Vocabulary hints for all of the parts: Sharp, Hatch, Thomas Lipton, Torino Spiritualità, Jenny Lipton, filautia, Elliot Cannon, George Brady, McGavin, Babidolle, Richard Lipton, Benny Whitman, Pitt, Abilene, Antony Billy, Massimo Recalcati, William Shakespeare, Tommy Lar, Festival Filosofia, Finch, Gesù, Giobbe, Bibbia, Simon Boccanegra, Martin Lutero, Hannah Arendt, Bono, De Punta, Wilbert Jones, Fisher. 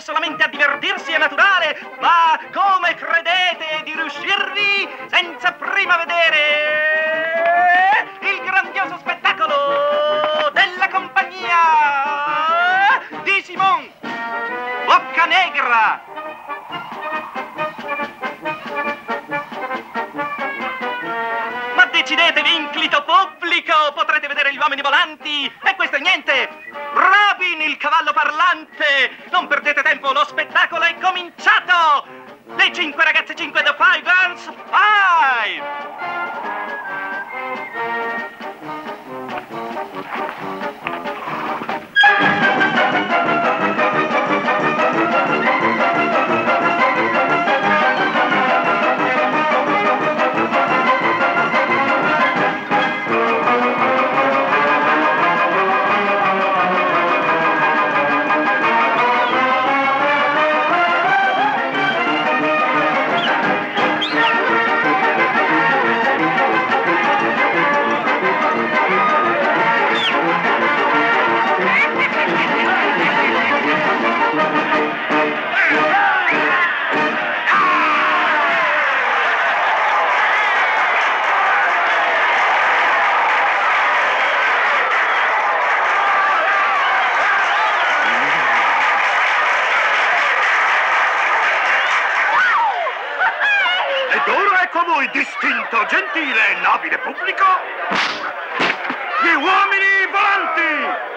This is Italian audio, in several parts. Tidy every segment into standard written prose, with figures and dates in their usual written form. Solamente a divertirsi è naturale, ma come credete di riuscirvi senza prima vedere il grandioso spettacolo della compagnia di Simon Boccanegra? Ma decidetevi, inclito pubblico, potrete vedere gli uomini volanti e questo è niente. Robin, il cavallo parlante! Non perdete tempo, lo spettacolo è cominciato! Le 5 ragazze 5, the 5 girls 5! Gentile e nobile pubblico, gli uomini volanti!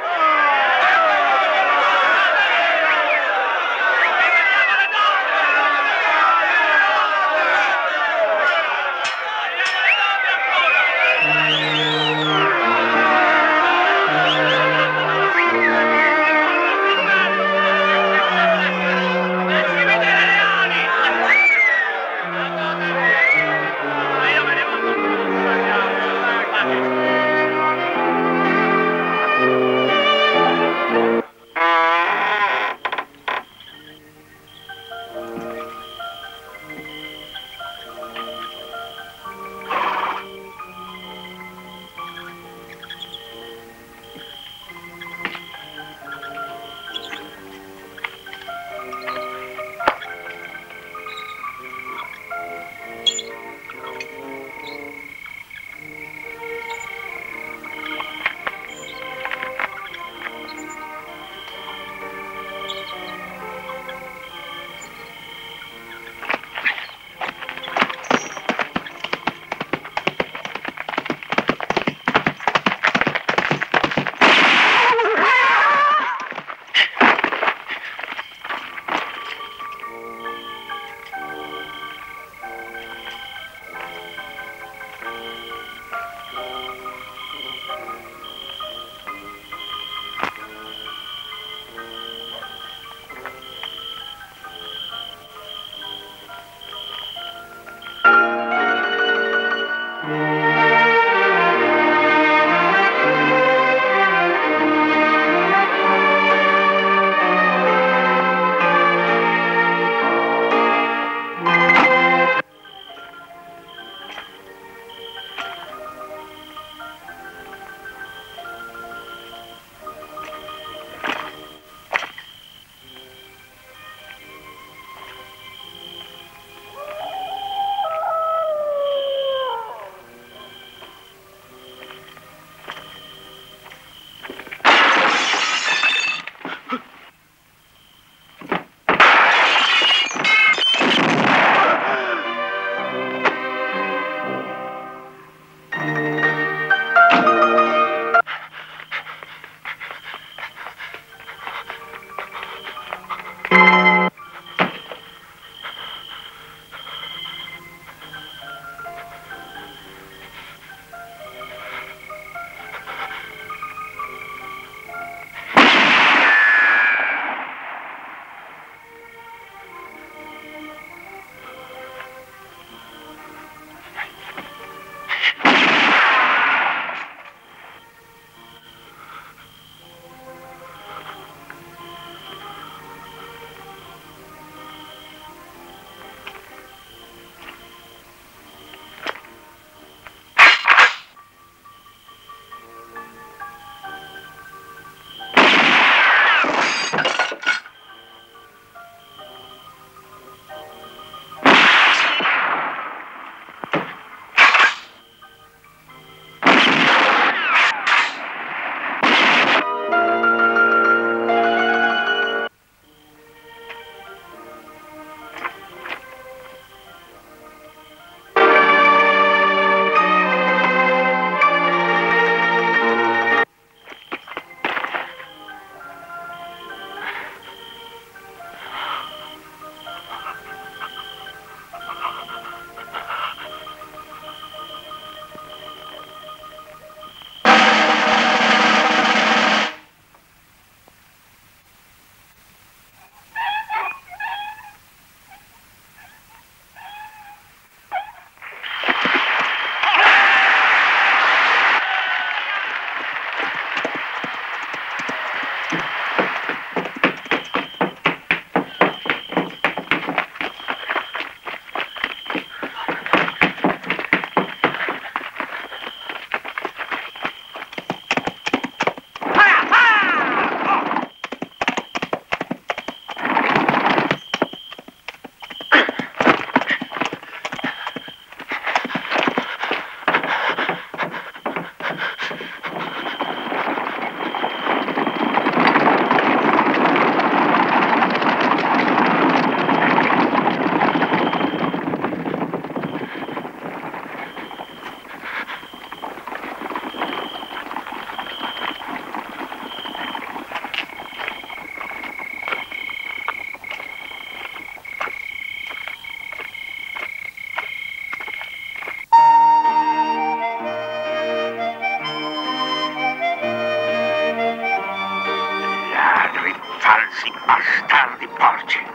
Questi bastardi porci.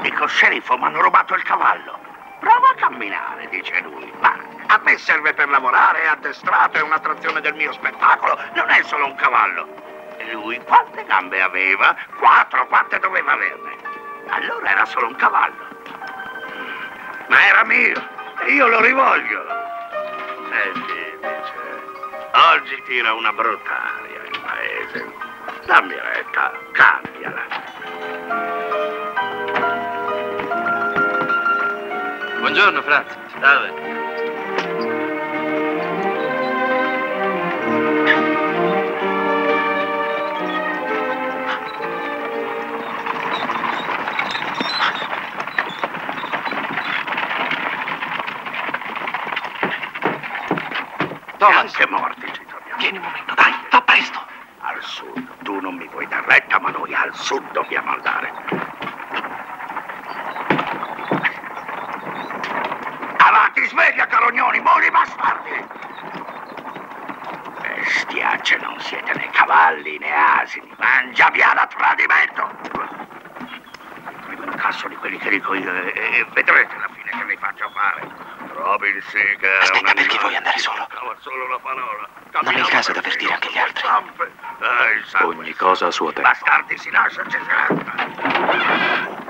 Dico, sceriffo, mi hanno rubato il cavallo. Prova a camminare, dice lui. Ma a me serve per lavorare, è addestrato, è un'attrazione del mio spettacolo. Non è solo un cavallo. E lui quante gambe aveva? 4, quante doveva averne? Allora era solo un cavallo. Ma era mio, e io lo rivoglio. Senti, dice, oggi tira una brutta aria il paese. Dammi retta, cambiala. Buongiorno, Franz. Salve. Anche morti ci troviamo. Vieni un momento, dai, fa presto. Al sud, tu non mi vuoi dar retta, ma noi al sud dobbiamo andare. Avanti, sveglia, carognoni, buoni bastardi! Bestiacce, non siete né cavalli né asini. Mangia piano a tradimento! Prima un cazzo di quelli che dico io e vedrete alla fine che vi faccio fare. Robin, sì, che è... Aspetta, perché vuoi andare solo? Solo la parola. Non è il caso di avvertire anche gli altri. Ogni cosa a suo tempo. Bastardi, si lascia cesare.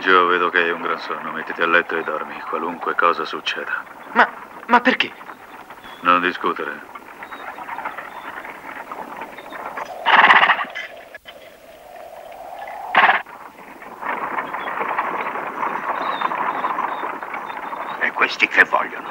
Gio, vedo che hai un gran sonno. Mettiti a letto e dormi, qualunque cosa succeda. Ma perché? Non discutere. E questi che vogliono?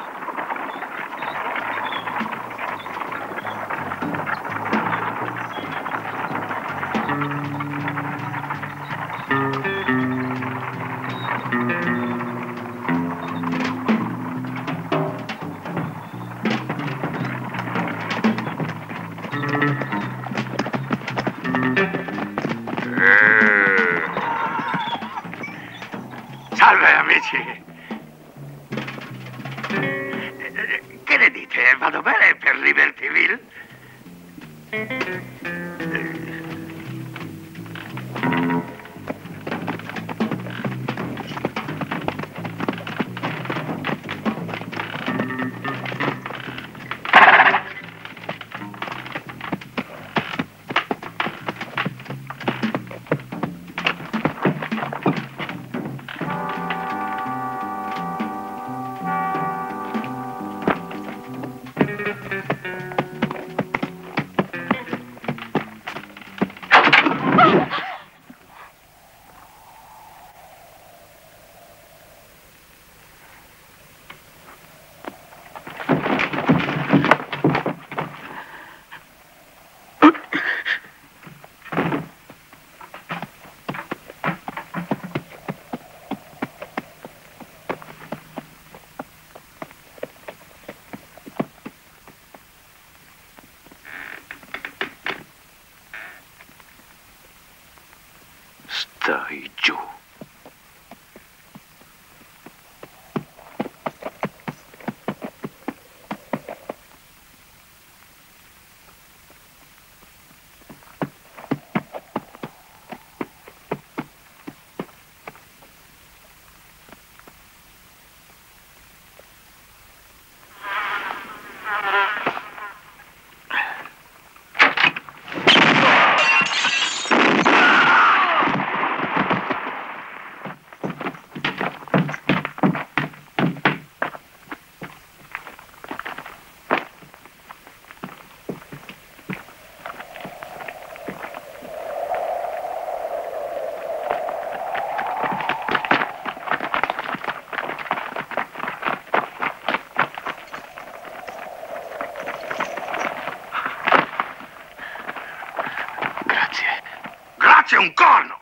farci un corno.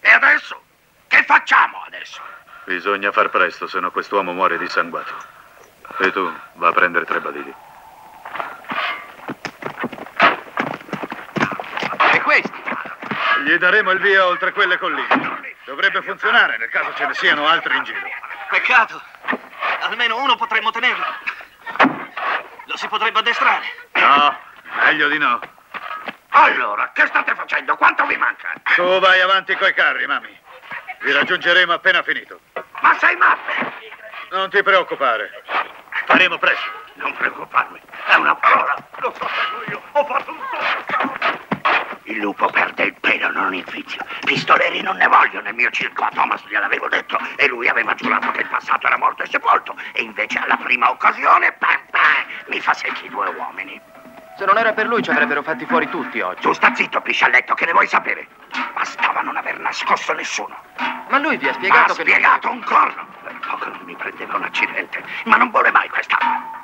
E adesso? Che facciamo adesso? Bisogna far presto, se no quest'uomo muore dissanguato. E tu, va a prendere 3 balili. E questi? Gli daremo il via oltre quelle colline. Dovrebbe funzionare nel caso ce ne siano altri in giro. Peccato. Almeno uno potremmo tenerlo. Lo si potrebbe addestrare. No, meglio di no. Allora, che state facendo? Quanto vi manca? Tu vai avanti coi carri, Mami. Vi raggiungeremo appena finito. Ma sei matto? Non ti preoccupare. Faremo presto. Non preoccuparmi. È una parola. Lo so io. Ho fatto un po'. Il lupo perde il pelo, non il vizio. Pistoleri non ne voglio nel mio circo. A Thomas gliel'avevo detto e lui aveva giurato che il passato era morto e sepolto. E invece alla prima occasione, pam, pam, mi fa secchi 2 uomini. Se non era per lui ci avrebbero fatti fuori tutti oggi. Tu sta zitto, piscialletto, che ne vuoi sapere? Bastava non aver nascosto nessuno. Ma lui vi ha spiegato che... Ha spiegato un corno! Per poco non mi prendeva un accidente, ma non vuole mai quest'arma.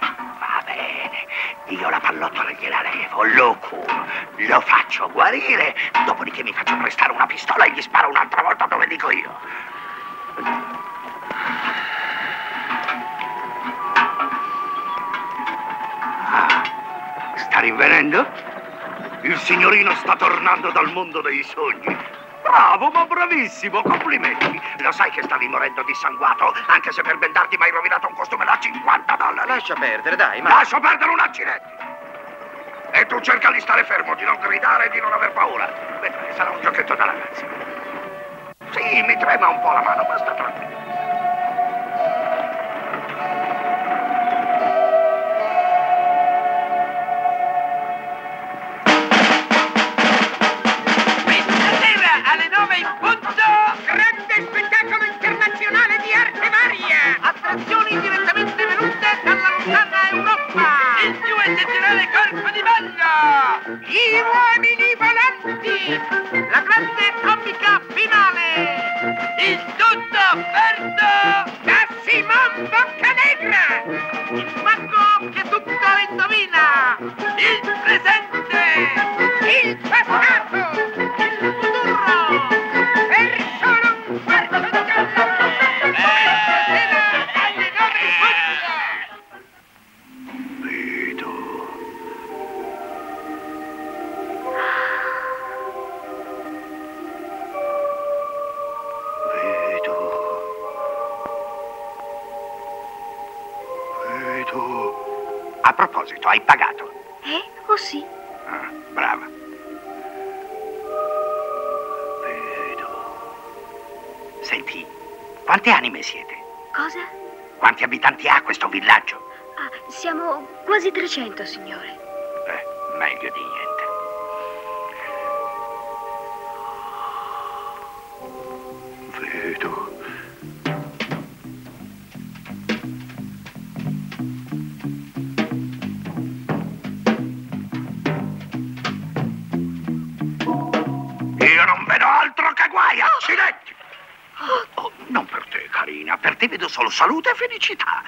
Va bene, io la pallottola gliela levo, lo curo, lo faccio guarire, dopodiché mi faccio prestare una pistola e gli sparo un'altra volta dove dico io. Sta rinvenendo? Il signorino sta tornando dal mondo dei sogni. Bravo, ma bravissimo, complimenti. Lo sai che stavi morendo dissanguato, anche se per bendarti mi hai rovinato un costume da $50. Lascia perdere, dai, ma... Lascia perdere un accidente! E tu cerca di stare fermo, di non gridare e di non aver paura. Vedrai, sarà un giochetto da ragazzi. Sì, mi trema un po' la mano, ma sta tranquillo. Attrazioni direttamente venute dalla lontana Europa. Il più eccezionale corpo di ballo, gli uomini volanti, la grande comica finale. Il tutto offerto da Simon Boccanegra, il mago che tutto lo indovina, il presente, il passato, il futuro, per solo un quarto di dollaro. A proposito, hai pagato? Oh sì. Ah, brava. Vedo. Senti, quante anime siete? Cosa? Quanti abitanti ha questo villaggio? Ah, siamo quasi 300, signore. Beh, meglio di niente. Vedo. Accidenti! Oh, non per te, carina, per te vedo solo salute e felicità.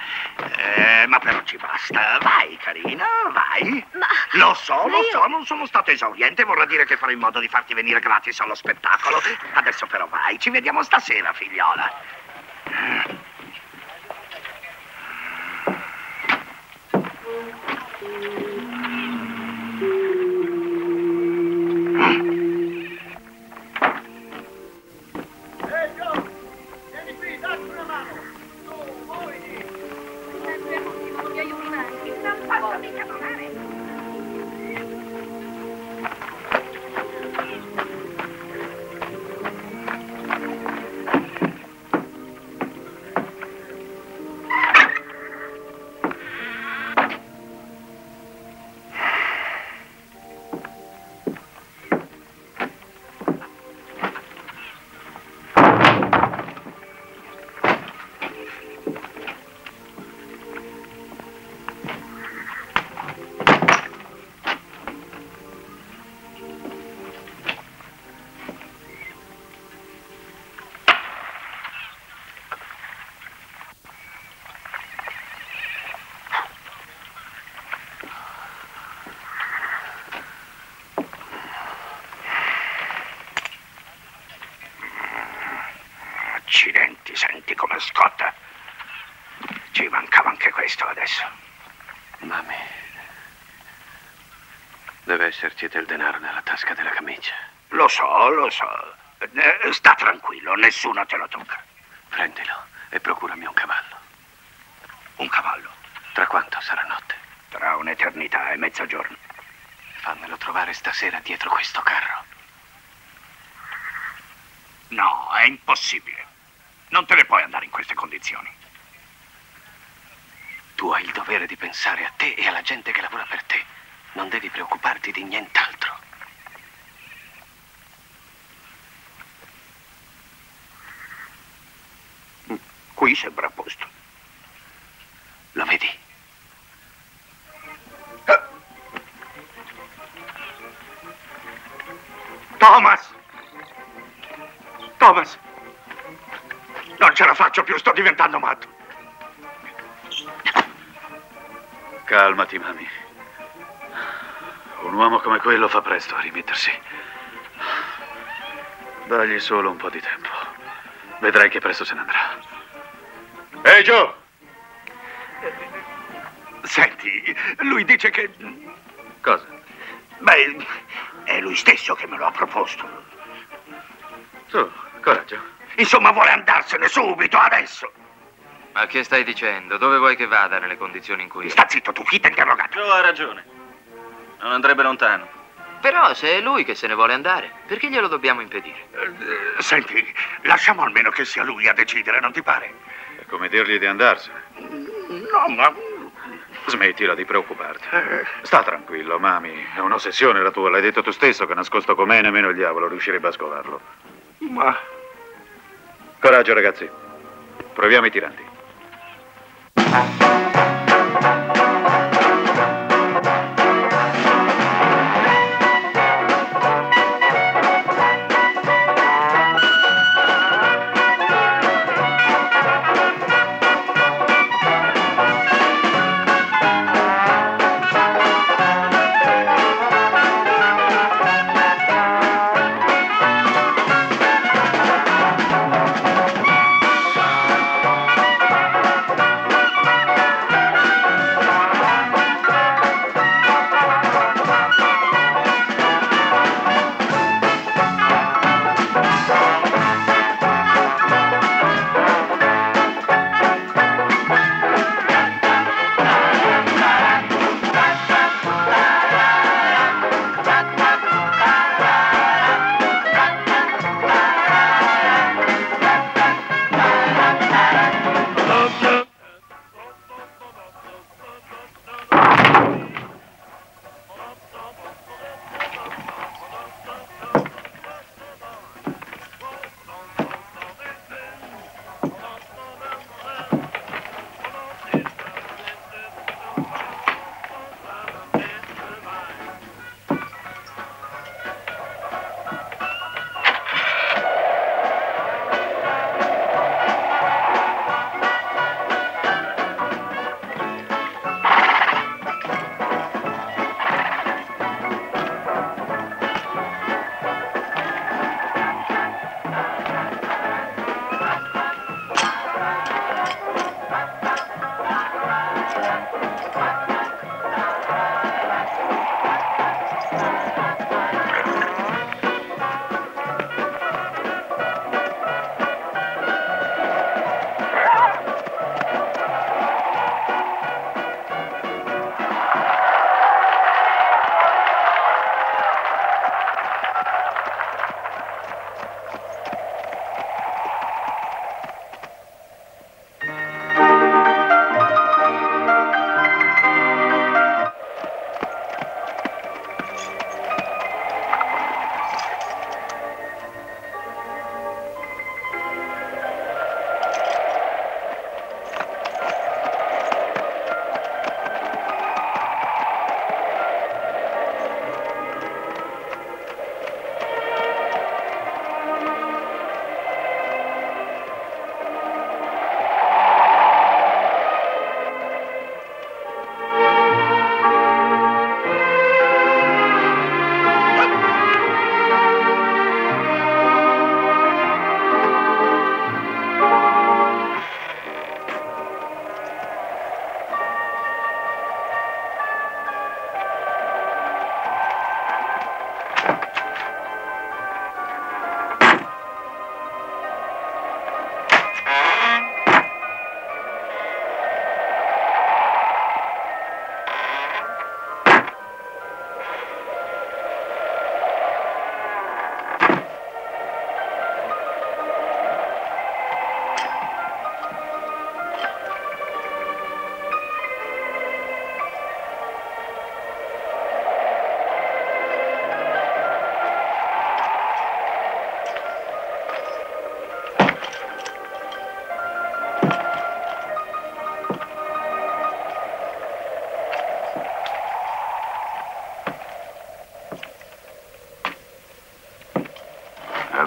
Ma però ci basta. Vai, carina, vai. Ma... Lo so, non sono stato esauriente. Vorrà dire che farò in modo di farti venire gratis allo spettacolo. Adesso però vai, ci vediamo stasera, figliola. senti come scotta. Ci mancava anche questo adesso. Mamma, deve esserci del denaro nella tasca della camicia. Lo so, sta tranquillo, nessuno te lo tocca. Prendilo e procurami un cavallo. Un cavallo? Tra quanto sarà notte? Tra un'eternità e mezzogiorno. Fammelo trovare stasera dietro questo carro. No, è impossibile. Non te ne puoi andare in queste condizioni. Tu hai il dovere di pensare a te e alla gente che lavora per te. Non devi preoccuparti di nient'altro. Qui sembra a posto. Lo vedi? Thomas! Thomas! Non ce la faccio più, sto diventando matto. Calmati, Mami. Un uomo come quello fa presto a rimettersi. Dagli solo un po' di tempo. Vedrai che presto se ne andrà. Ehi, Joe! Senti, lui dice che... Cosa? Beh, è lui stesso che me lo ha proposto. Su, coraggio. Insomma, vuole andarsene subito, adesso. Ma che stai dicendo? Dove vuoi che vada nelle condizioni in cui... Sta zitto, tu chi t'ha interrogato? Joe ha ragione. Non andrebbe lontano. Però se è lui che se ne vuole andare, perché glielo dobbiamo impedire? Senti, lasciamo almeno che sia lui a decidere, non ti pare? È come dirgli di andarsene. No, ma... Smettila di preoccuparti. Sta tranquillo, Mami. È un'ossessione la tua. L'hai detto tu stesso che nascosto com'è nemmeno il diavolo riuscirebbe a scovarlo. Ma... Coraggio, ragazzi. Proviamo i tiranti.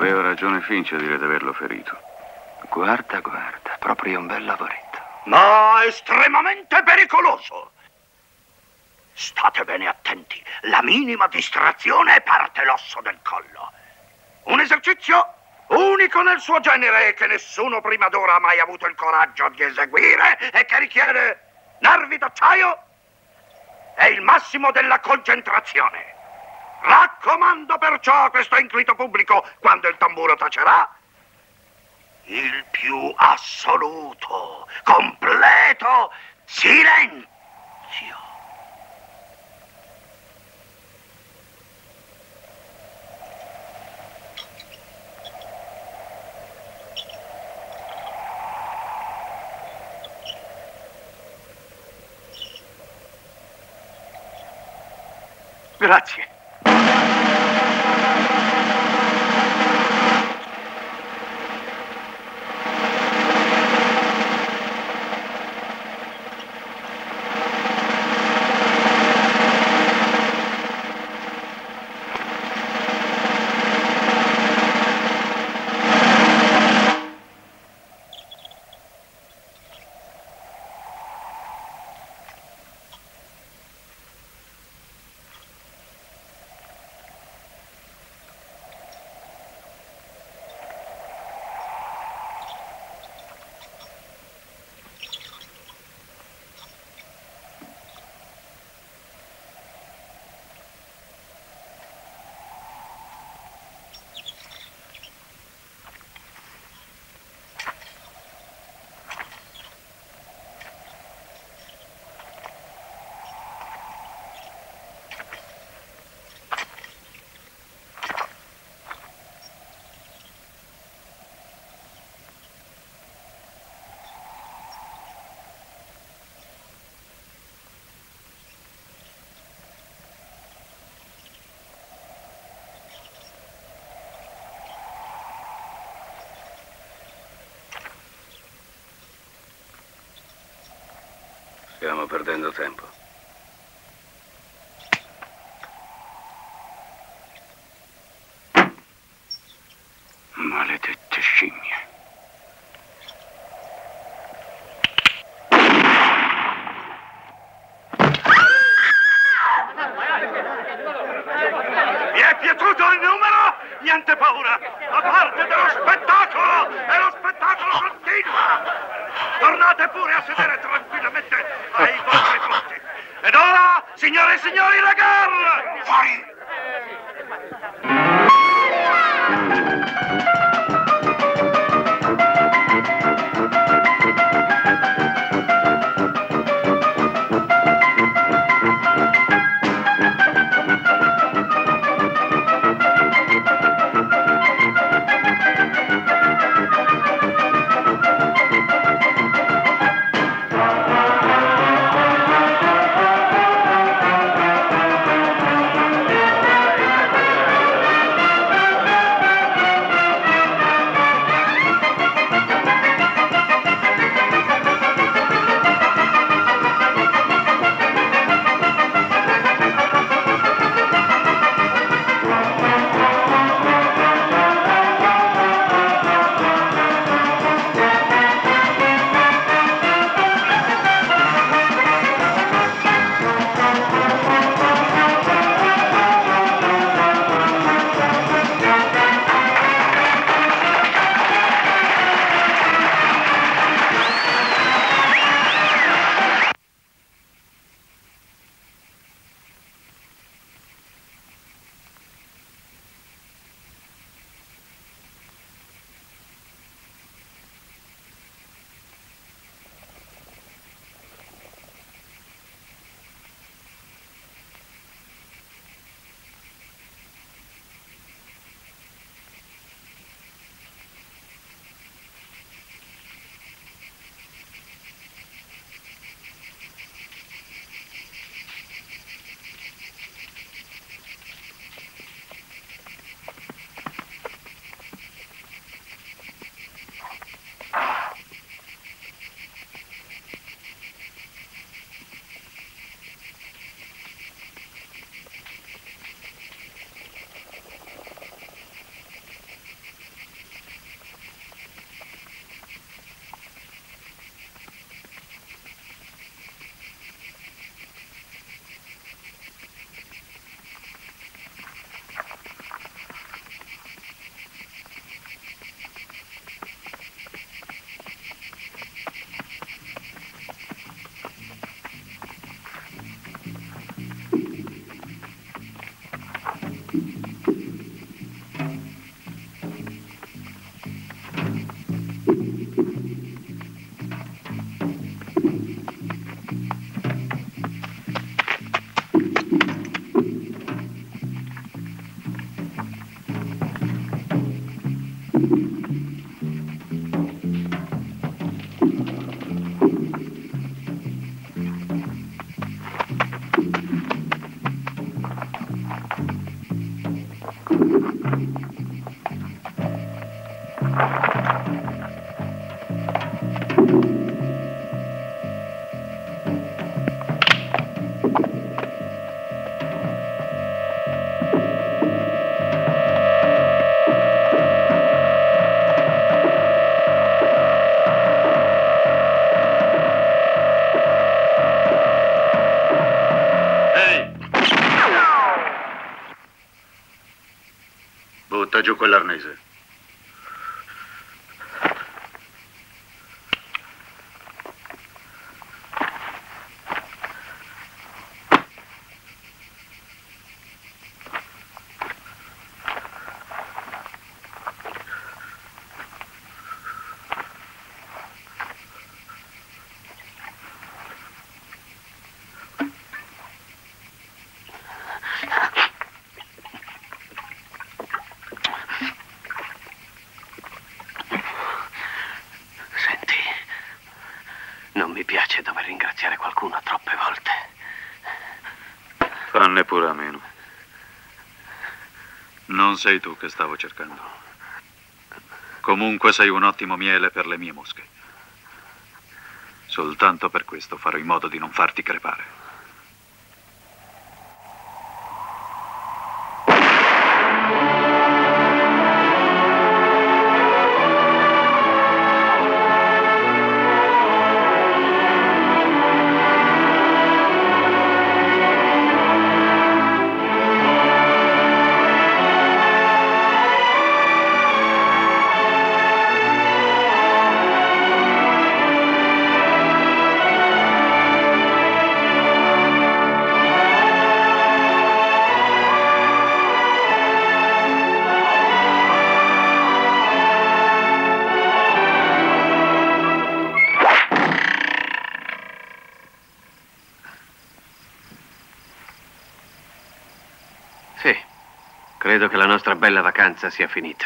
Aveva ragione Finch a dire di averlo ferito. Guarda, guarda, proprio un bel lavoretto. Ma estremamente pericoloso! State bene attenti, la minima distrazione parte l'osso del collo. Un esercizio unico nel suo genere che nessuno prima d'ora ha mai avuto il coraggio di eseguire e che richiede nervi d'acciaio e il massimo della concentrazione. Raccomando perciò a questo inquieto pubblico, quando il tamburo tacerà, il più assoluto, completo silenzio. Grazie. Stiamo perdendo tempo. Maledette scimmie. Mi è piaciuto il numero? Niente paura! La parte dello spettacolo! E lo spettacolo continua! Tornate pure a sedere tranquillamente ai vostri posti. Ed ora, signore e signori, la gara! Fuori! Giù quell'arnese. Neppure a meno. Non sei tu che stavo cercando. Comunque sei un ottimo miele per le mie mosche. Soltanto per questo farò in modo di non farti crepare. Credo che la nostra bella vacanza sia finita.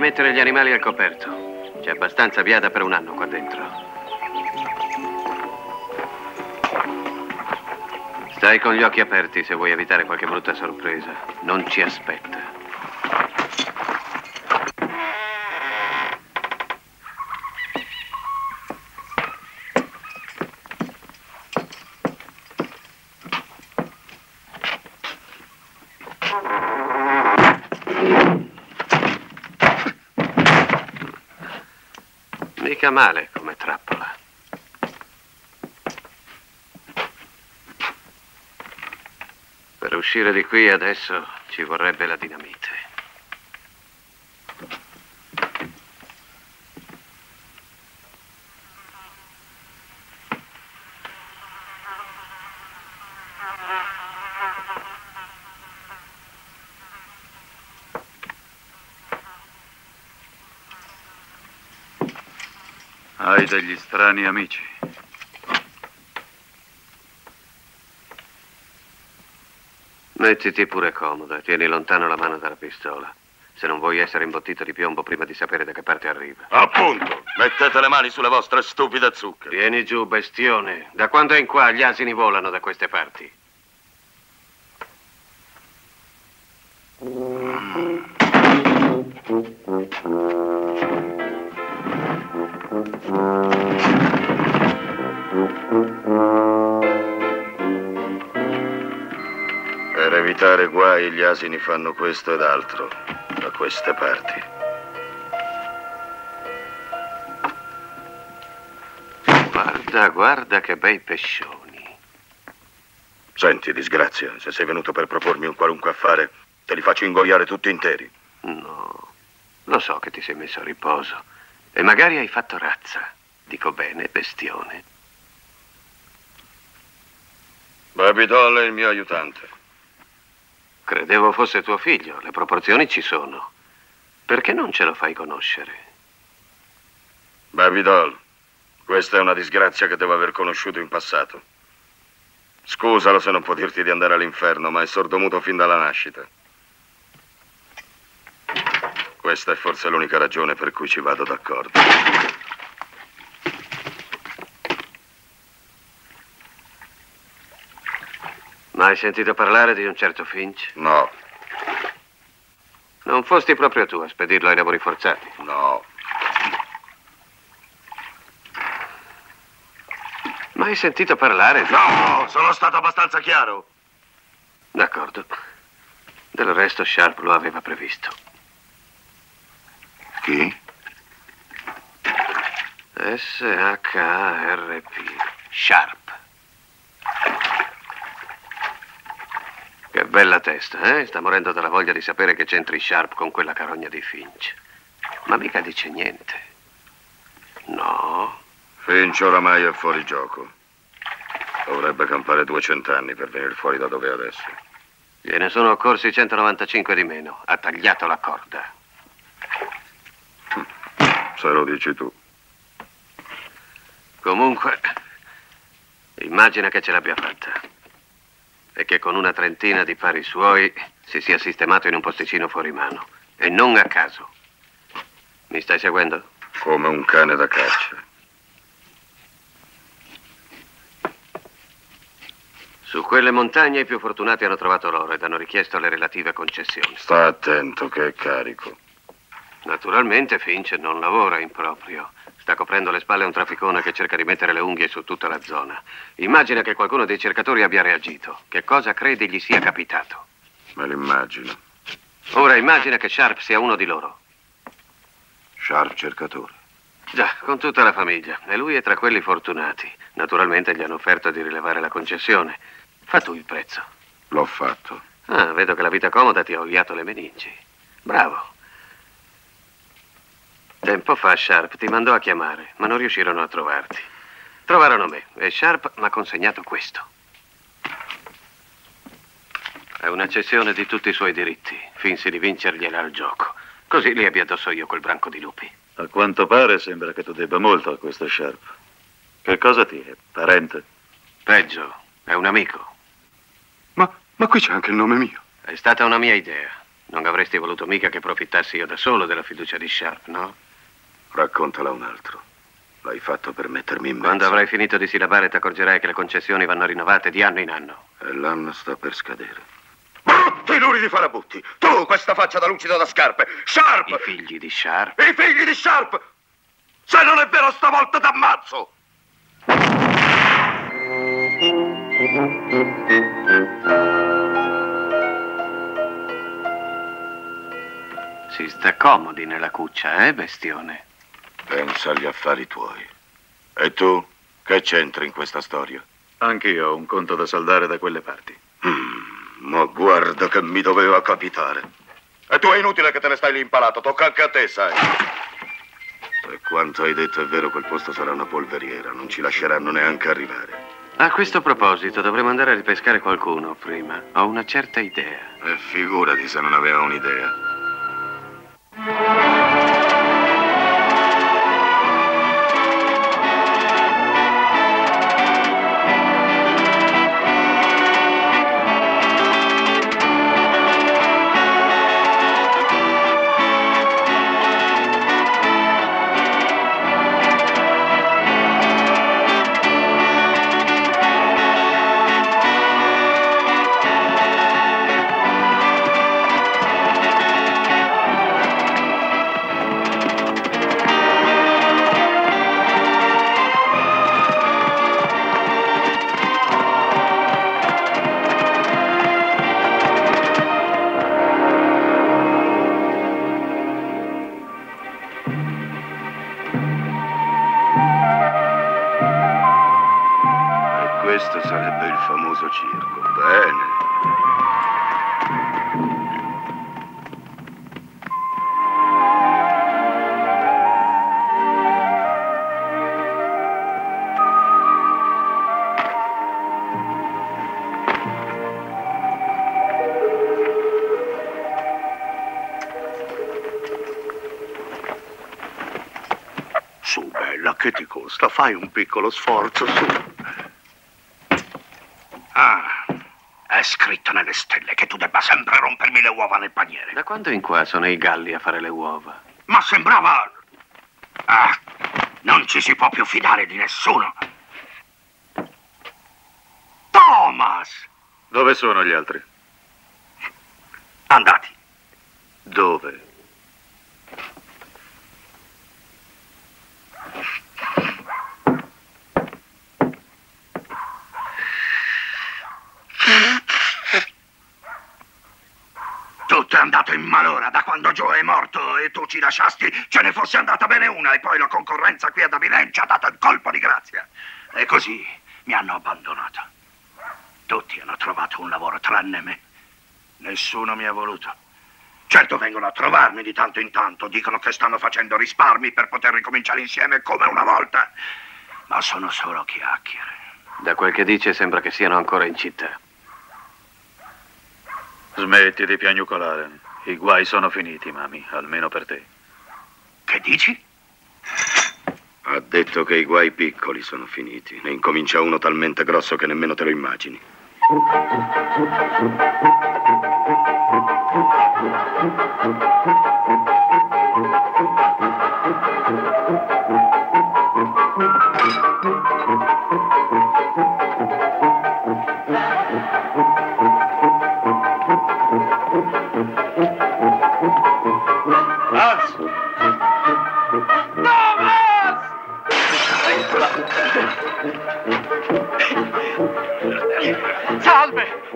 Mettere gli animali al coperto. C'è abbastanza biada per un anno qua dentro. Stai con gli occhi aperti se vuoi evitare qualche brutta sorpresa. Non ci aspetta. Male come trappola. uscire di qui adesso ci vorrebbe la dinamite. Hai degli strani amici. Mettiti pure comoda, tieni lontano la mano dalla pistola. Se non vuoi essere imbottito di piombo prima di sapere da che parte arriva. Appunto! Mettete le mani sulla vostra stupida zucca. Vieni giù, bestione. Da quando è in qua gli asini volano da queste parti. Per evitare guai gli asini fanno questo ed altro da queste parti. Guarda, guarda che bei pescioni. Senti, disgrazia, se sei venuto per propormi un qualunque affare, te li faccio ingoiare tutti interi. No, lo so che ti sei messo a riposo e magari hai fatto razza. Dico bene, bestione. Babidolle è il mio aiutante. Credevo fosse tuo figlio, le proporzioni ci sono. Perché non ce lo fai conoscere? Babidol, questa è una disgrazia che devo aver conosciuto in passato. Scusalo se non può dirti di andare all'inferno, ma è sordomuto fin dalla nascita. Questa è forse l'unica ragione per cui ci vado d'accordo. Ma hai sentito parlare di un certo Finch? No. Non fosti proprio tu a spedirlo ai lavori forzati? No. Ma hai sentito parlare di... No, sono stato abbastanza chiaro. D'accordo. Del resto Sharp lo aveva previsto. Chi? S-H-A-R-P. Sharp. Che bella testa, eh? Sta morendo dalla voglia di sapere che c'entri Sharp con quella carogna di Finch. Ma mica dice niente. No. Finch oramai è fuori gioco. Dovrebbe campare 200 anni per venire fuori da dove è adesso. Gliene sono occorsi 195 di meno. Ha tagliato la corda. Se lo dici tu. Comunque, immagina che ce l'abbia fatta. E che con una trentina di pari suoi si sia sistemato in un posticino fuori mano. E non a caso. Mi stai seguendo? Come un cane da caccia. Su quelle montagne i più fortunati hanno trovato l'oro ed hanno richiesto le relative concessioni. Sta attento che è carico. Naturalmente Finch non lavora in proprio. Sta coprendo le spalle un trafficone che cerca di mettere le unghie su tutta la zona. Immagina che qualcuno dei cercatori abbia reagito. Che cosa credi gli sia capitato? Me l'immagino. Ora immagina che Sharp sia uno di loro. Sharp cercatore? Già, con tutta la famiglia. E lui è tra quelli fortunati. Naturalmente gli hanno offerto di rilevare la concessione. Fa tu il prezzo. L'ho fatto. Ah, vedo che la vita comoda ti ha oliato le meningi. Bravo. Tempo fa Sharp ti mandò a chiamare, ma non riuscirono a trovarti. Trovarono me e Sharp mi ha consegnato questo. È una cessione di tutti i suoi diritti, finsi di vincergliela al gioco. Così li abbia addosso io quel branco di lupi. A quanto pare sembra che tu debba molto a questo Sharp. Che cosa ti è? Parente? Peggio, è un amico. Ma qui c'è anche il nome mio. È stata una mia idea. Non avresti voluto mica che approfittassi io da solo della fiducia di Sharp, no? Raccontala un altro. L'hai fatto per mettermi in mezzo. Quando avrai finito di silabare ti accorgerai che le concessioni vanno rinnovate di anno in anno. E l'anno sta per scadere. Brutti luri di farabutti! Tu, questa faccia da lucido da scarpe! Sharp! I figli di Sharp? I figli di Sharp! Se non è vero stavolta t'ammazzo! Si sta comodi nella cuccia, bestione? Pensa agli affari tuoi. E tu? Che c'entri in questa storia? Anch'io ho un conto da saldare da quelle parti. Ma guarda che mi doveva capitare. E tu è inutile che te ne stai lì impalato, tocca anche a te, sai. Se quanto hai detto è vero, quel posto sarà una polveriera, non ci lasceranno neanche arrivare. A questo proposito dovremmo andare a ripescare qualcuno prima, ho una certa idea. E figurati se non aveva un'idea. Fai un piccolo sforzo, su. Ah, è scritto nelle stelle che tu debba sempre rompermi le uova nel paniere. Da quando in qua sono i galli a fare le uova? Ma sembrava... Ah, non ci si può più fidare di nessuno. Thomas! Dove sono gli altri? Andati. Dove? Tu ci lasciasti, ce ne fosse andata bene una e poi la concorrenza qui ad Abilene ci ha dato il colpo di grazia. E così mi hanno abbandonato. Tutti hanno trovato un lavoro tranne me. Nessuno mi ha voluto. Certo vengono a trovarmi di tanto in tanto, dicono che stanno facendo risparmi per poter ricominciare insieme come una volta. Ma sono solo chiacchiere. Da quel che dice sembra che siano ancora in città. Smetti di piagnucolare. I guai sono finiti, Mami, almeno per te. Che dici? Ha detto che i guai piccoli sono finiti. Ne incomincia uno talmente grosso che nemmeno te lo immagini.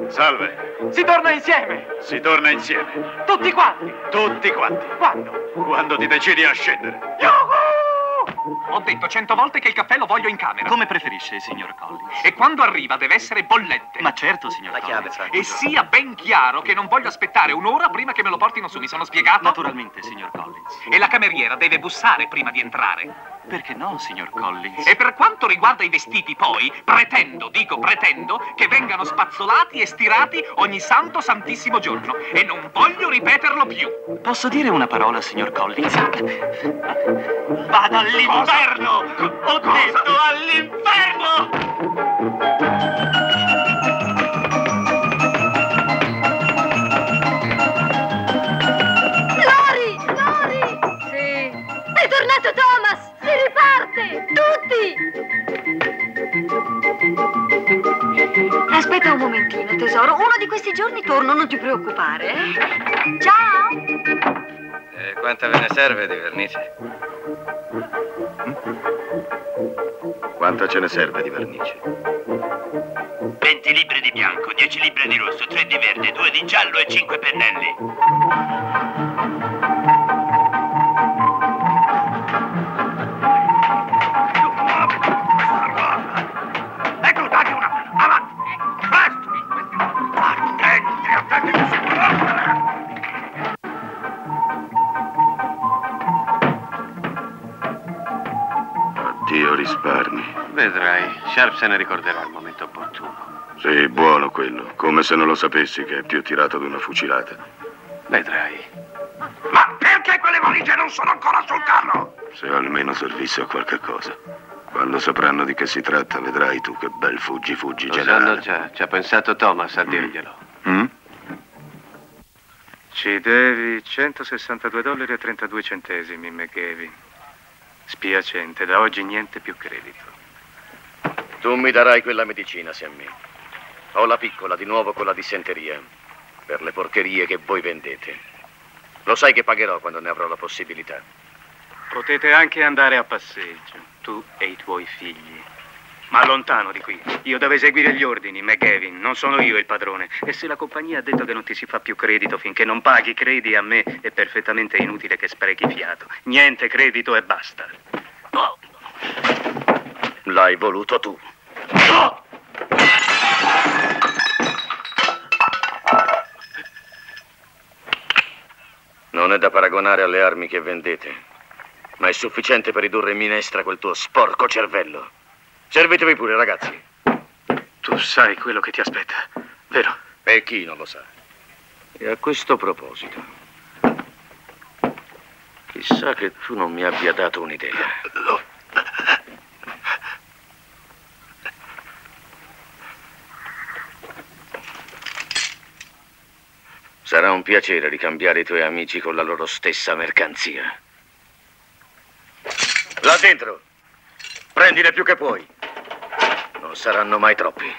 Salve. Si torna insieme. Si torna insieme. Tutti quanti. Tutti quanti. Quando? Quando ti decidi a scendere. Yuhu! Ho detto 100 volte che il caffè lo voglio in camera. Come preferisce, signor Collins. E quando arriva deve essere bollente. Ma certo, signor Collins. E sia ben chiaro che non voglio aspettare un'ora prima che me lo portino su. Mi sono spiegato? Naturalmente, signor Collins. E la cameriera deve bussare prima di entrare. Perché no, signor Collins? E per quanto riguarda i vestiti, poi, pretendo, che vengano spazzolati e stirati ogni santo santissimo giorno. E non voglio ripeterlo più. Posso dire una parola, signor Collins? Vado all'inferno! Ho detto all'inferno! Aspetta un momentino, tesoro. Uno di questi giorni torno, non ti preoccupare. Ciao! Quanta ve ne serve di vernice? Quanta ce ne serve di vernice? 20 libbre di bianco, 10 libbre di rosso, 3 di verde, 2 di giallo e 5 pennelli. risparmi. Vedrai, Sharp se ne ricorderà al momento opportuno. Sì, buono quello. Come se non lo sapessi che è più tirato di una fucilata. Vedrai. Ma perché quelle valigie non sono ancora sul carro? Se almeno servissero a qualche cosa. Quando sapranno di che si tratta, vedrai tu che bel fuggi generale. Lo sanno già, ci ha pensato Thomas a dirglielo. Mm? Ci devi $162,32, McGavin. Spiacente, da oggi niente più credito. Tu mi darai quella medicina, se a me. Ho la piccola di nuovo con la dissenteria, per le porcherie che voi vendete. Lo sai che pagherò quando ne avrò la possibilità. Potete anche andare a passeggio, tu e i tuoi figli. Ma lontano di qui. Io devo eseguire gli ordini, McGavin. Non sono io il padrone. E se la compagnia ha detto che non ti si fa più credito finché non paghi, credi a me, è perfettamente inutile che sprechi fiato. Niente credito e basta. Oh. L'hai voluto tu. Oh. Non è da paragonare alle armi che vendete, ma è sufficiente per ridurre in minestra quel tuo sporco cervello. Servitevi pure, ragazzi. Tu sai quello che ti aspetta, vero? E chi non lo sa? E a questo proposito, chissà che tu non mi abbia dato un'idea. No. Sarà un piacere ricambiare i tuoi amici con la loro stessa mercanzia. Là dentro, prendine più che puoi. Non saranno mai troppi.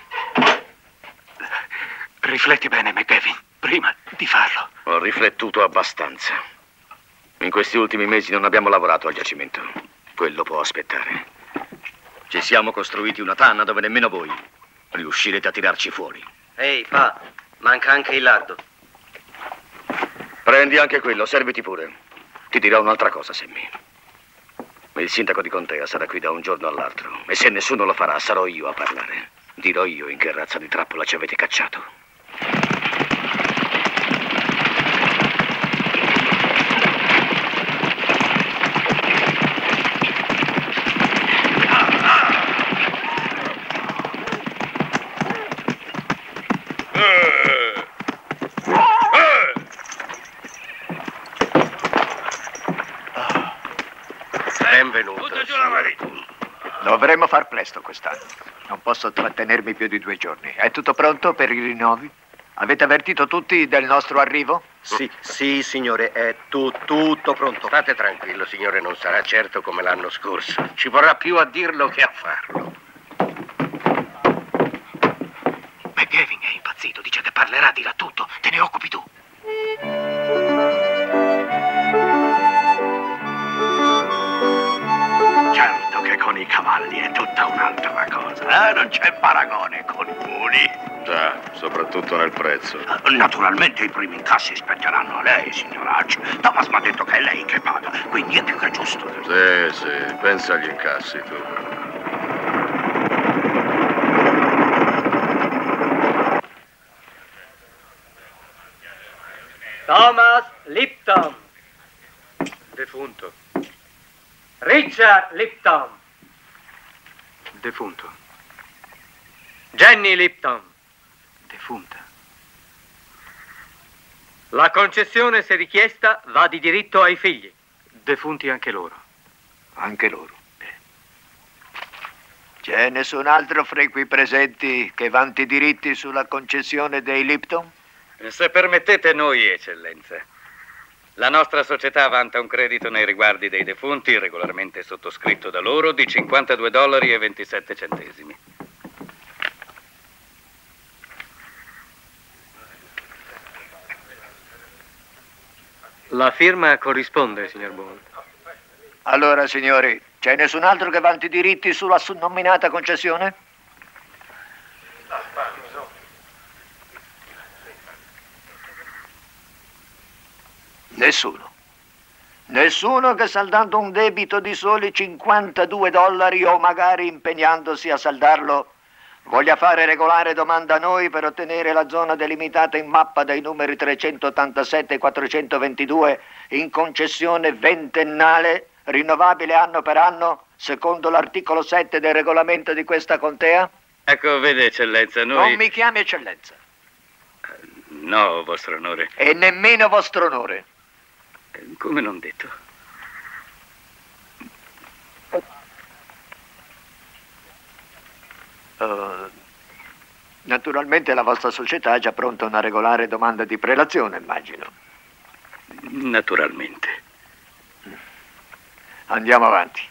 Rifletti bene, McGavin, prima di farlo. Ho riflettuto abbastanza. In questi ultimi mesi non abbiamo lavorato al giacimento. Quello può aspettare. Ci siamo costruiti una tana dove nemmeno voi riuscirete a tirarci fuori. Ehi, pa, manca anche il lardo. Prendi anche quello, serviti pure. Ti dirò un'altra cosa, Sammy. Il sindaco di Contea sarà qui da un giorno all'altro e se nessuno lo farà sarò io a parlare. Dirò io in che razza di trappola ci avete cacciato. Dovremmo far presto quest'anno. Non posso trattenermi più di 2 giorni. È tutto pronto per i rinnovi? Avete avvertito tutti del nostro arrivo? Sì, sì, signore, è tutto pronto. State tranquillo, signore, non sarà certo come l'anno scorso. Ci vorrà più a dirlo che a farlo. McGavin è impazzito, dice che parlerà, dirà tutto. Te ne occupi tu. Con i cavalli è tutta un'altra cosa, eh? Non c'è paragone con i puli. Già, soprattutto nel prezzo. Naturalmente i primi incassi spetteranno a lei, signor Hatch. Thomas mi ha detto che è lei che paga, quindi è più che giusto. Sì, pensa agli incassi tu. Thomas Lipton. Defunto. Richard Lipton. Defunto. Jenny Lipton. Defunta. La concessione, se richiesta, va di diritto ai figli. Defunti anche loro. Anche loro. C'è nessun altro fra i qui presenti che vanti i diritti sulla concessione dei Lipton? Se permettete noi, eccellenza. La nostra società vanta un credito nei riguardi dei defunti, regolarmente sottoscritto da loro, di $52,27. La firma corrisponde, signor Bono. Allora, signori, c'è nessun altro che vanti i diritti sulla soprannominata concessione? Nessuno. Nessuno che saldando un debito di soli $52 o magari impegnandosi a saldarlo voglia fare regolare domanda a noi per ottenere la zona delimitata in mappa dai numeri 387 e 422 in concessione ventennale, rinnovabile anno per anno, secondo l'articolo 7 del regolamento di questa contea? Ecco, vede, eccellenza, noi... Non mi chiami eccellenza. No, vostro onore. E nemmeno vostro onore. Come non detto? Naturalmente la vostra società ha già pronta una regolare domanda di prelazione, immagino. Naturalmente. Andiamo avanti.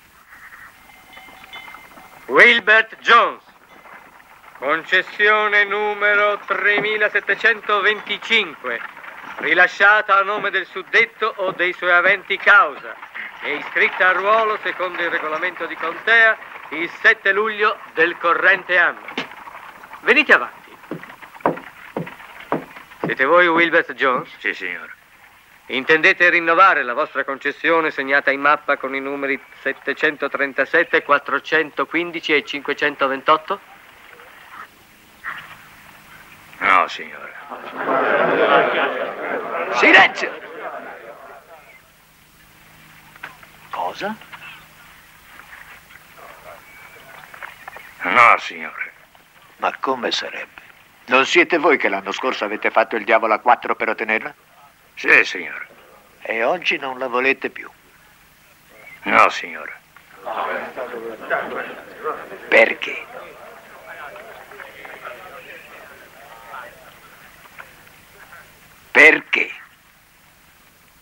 Wilbert Jones, concessione numero 3725, rilasciata a nome del suddetto o dei suoi aventi causa e iscritta al ruolo secondo il regolamento di contea il 7 luglio del corrente anno. Venite avanti. Siete voi Wilbert Jones? Sì, signore. Intendete rinnovare la vostra concessione segnata in mappa con i numeri 737, 415 e 528? No, signore. Silenzio! Cosa? No, signore. Ma come sarebbe? Non siete voi che l'anno scorso avete fatto il diavolo a 4 per ottenerla? Sì, signore. E oggi non la volete più? No, signore. Perché? Perché?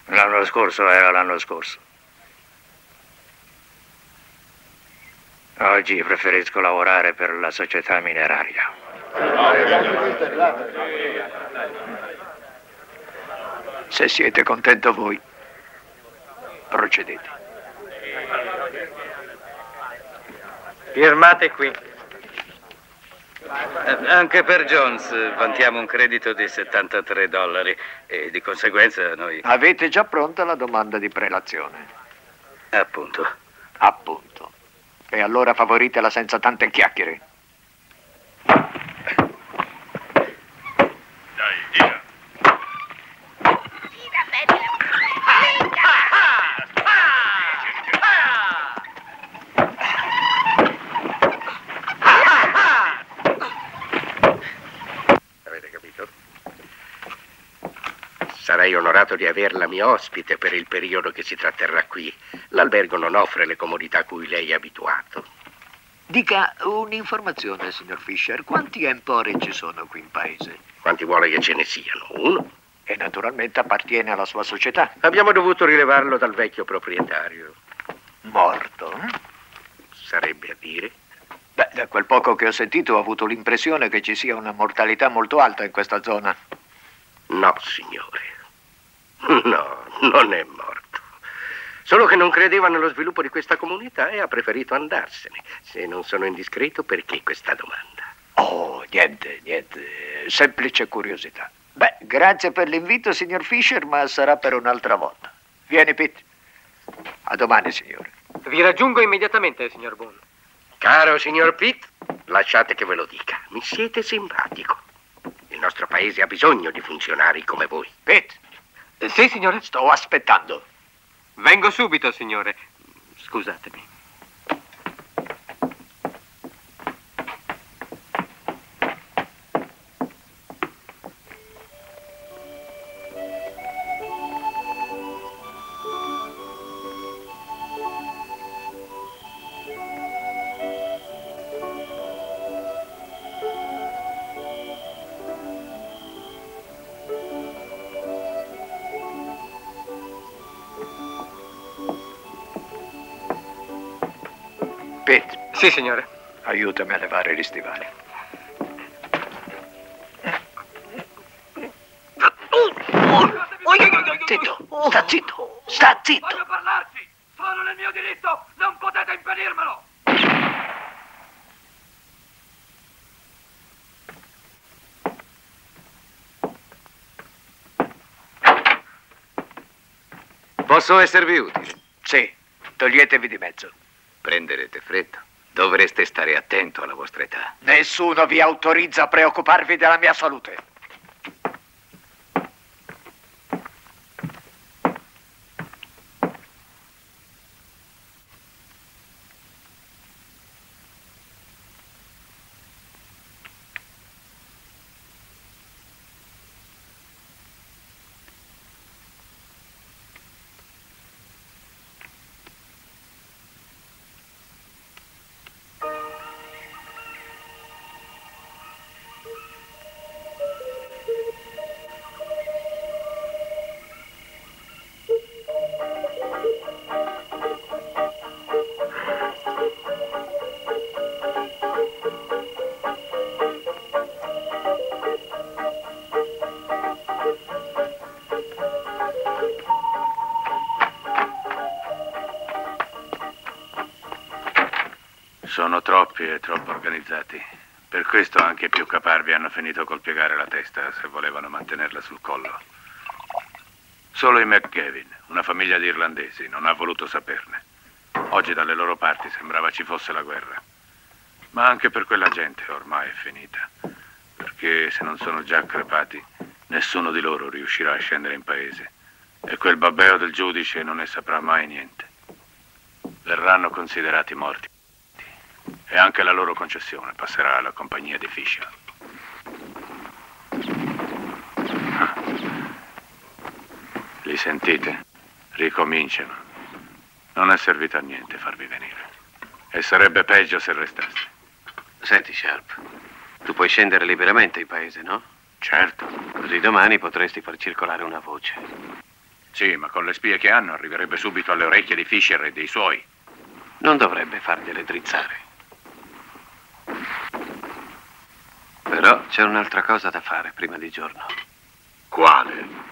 L'anno scorso era l'anno scorso. Oggi preferisco lavorare per la società mineraria. Se siete contento voi, procedete. Firmate qui. Anche per Jones vantiamo un credito di $73 e di conseguenza noi... Avete già pronta la domanda di prelazione. Appunto. Appunto. E allora favoritela senza tante chiacchiere. Sarei onorato di averla mia ospite per il periodo che si tratterrà qui. L'albergo non offre le comodità a cui lei è abituato. Dica un'informazione, signor Fisher. Quanti empori ci sono qui in paese? Quanti vuole che ce ne siano? Uno. E naturalmente appartiene alla sua società. Abbiamo dovuto rilevarlo dal vecchio proprietario. Morto? Sarebbe a dire? Beh, da quel poco che ho sentito ho avuto l'impressione che ci sia una mortalità molto alta in questa zona. No, signore. No, non è morto. Solo che non credeva nello sviluppo di questa comunità e ha preferito andarsene. Se non sono indiscreto, perché questa domanda? Oh, niente. Semplice curiosità. Beh, grazie per l'invito, signor Fisher, ma sarà per un'altra volta. Vieni, Pitt. A domani, signore. Vi raggiungo immediatamente, signor Bono. Caro signor Pitt, lasciate che ve lo dica. Mi siete simpatico. Il nostro paese ha bisogno di funzionari come voi. Pitt. Sì, signore? Sto aspettando. Vengo subito, signore. Scusatemi. Sì, signore. Aiutami a levare gli stivali. Zitto, sta zitto, sta zitto. Voglio parlarci, sono nel mio diritto, non potete impedirmelo. Posso esservi utile? Sì, toglietevi di mezzo. Prenderete freddo. Dovreste stare attento alla vostra età. Nessuno vi autorizza a preoccuparvi della mia salute. Sono troppi e troppo organizzati. Per questo anche i più caparbi hanno finito col piegare la testa se volevano mantenerla sul collo. Solo i McGavin, una famiglia di irlandesi, non ha voluto saperne. Oggi dalle loro parti sembrava ci fosse la guerra. Ma anche per quella gente ormai è finita. Perché se non sono già crepati, nessuno di loro riuscirà a scendere in paese. E quel babbeo del giudice non ne saprà mai niente. Verranno considerati morti. E anche la loro concessione passerà alla compagnia di Fisher. Li sentite? Ricominciano. Non è servito a niente farvi venire. E sarebbe peggio se restaste. Senti, Sharp, tu puoi scendere liberamente in paese, no? Certo. Così domani potresti far circolare una voce. Sì, ma con le spie che hanno arriverebbe subito alle orecchie di Fisher e dei suoi. Non dovrebbe fargliele drizzare. Però c'è un'altra cosa da fare prima di giorno. Quale?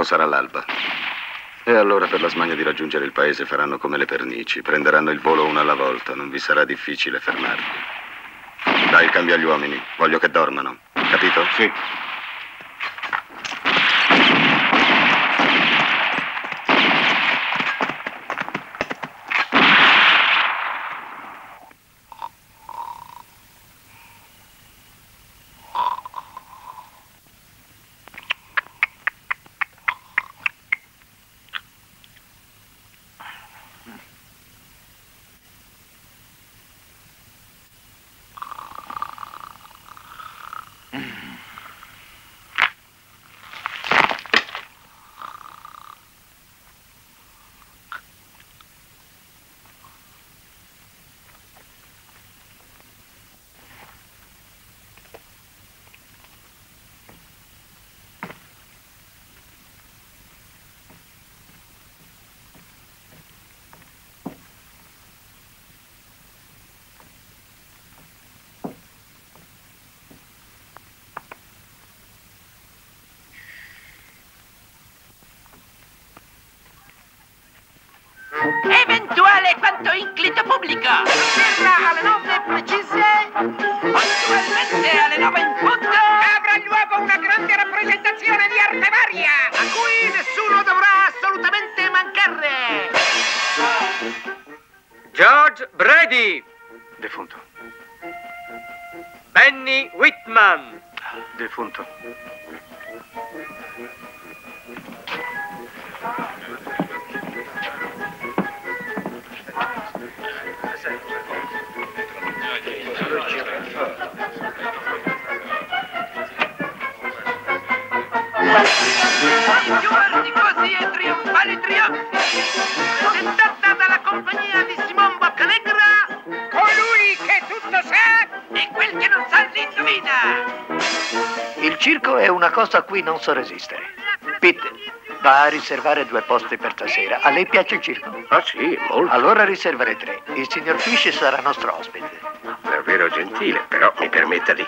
Sarà l'alba. E allora per la smania di raggiungere il paese faranno come le pernici, prenderanno il volo una alla volta, non vi sarà difficile fermarvi. Dai il cambio agli uomini, voglio che dormano, capito? Sì. Eventuale quanto inclito pubblico torna alle 9 precise, puntualmente alle 9 in punto avrà luogo una grande rappresentazione di arte varia a cui nessuno dovrà assolutamente mancare. George Brady, defunto. Benny Whitman, defunto. Giorni così e trionfali trionfi, presentata dalla compagnia di Simon Boccanegra, colui che tutto sa e quel che non sa l'indovina. Il circo è una cosa a cui non so resistere. Pitt va a riservare 2 posti per stasera. A lei piace il circo? Ah sì, molto. Allora riserverei 3. Il signor Fisher sarà nostro ospite. Davvero gentile, però mi permetta di...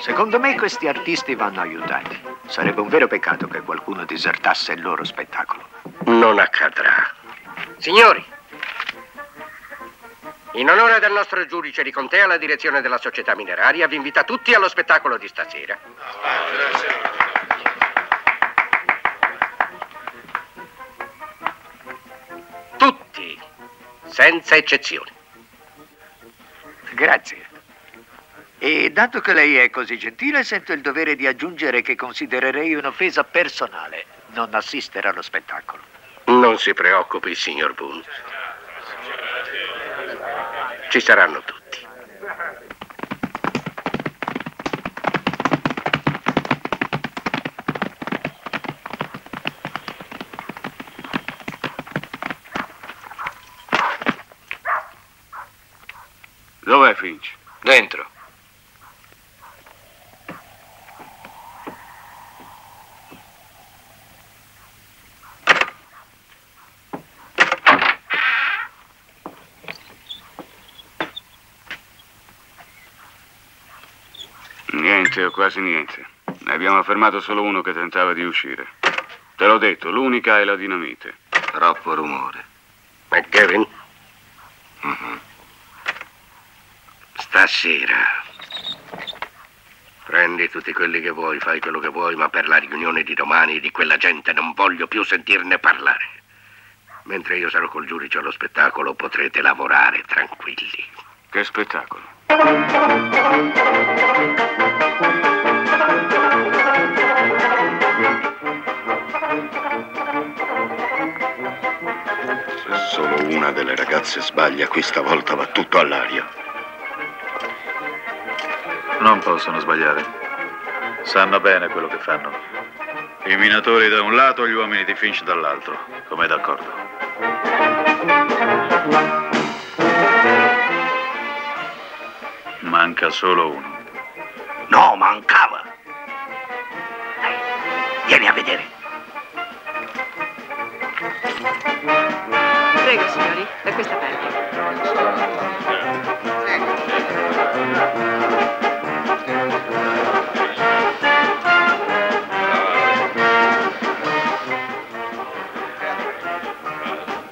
Secondo me questi artisti vanno aiutati. Sarebbe un vero peccato che qualcuno disertasse il loro spettacolo. Non accadrà. Signori, in onore del nostro giudice di contea, la direzione della società mineraria vi invita tutti allo spettacolo di stasera. Tutti, senza eccezione. Grazie. E dato che lei è così gentile, sento il dovere di aggiungere che considererei un'offesa personale non assistere allo spettacolo. Non si preoccupi, signor Boone. Ci saranno tutti. Dov'è Finch? Dentro. Niente o quasi niente. Ne abbiamo fermato solo uno che tentava di uscire. Te l'ho detto, l'unica è la dinamite. Troppo rumore. McGavin? Stasera prendi tutti quelli che vuoi, fai quello che vuoi, ma per la riunione di domani di quella gente non voglio più sentirne parlare. Mentre io sarò col giudice allo spettacolo potrete lavorare tranquilli. Che spettacolo? Se solo una delle ragazze sbaglia, qui stavolta va tutto all'aria. Non possono sbagliare. Sanno bene quello che fanno. I minatori da un lato e gli uomini di Finch dall'altro. Com'è d'accordo? Manca solo uno. No, mancava. Dai, vieni a vedere. Prego, signori, da questa parte.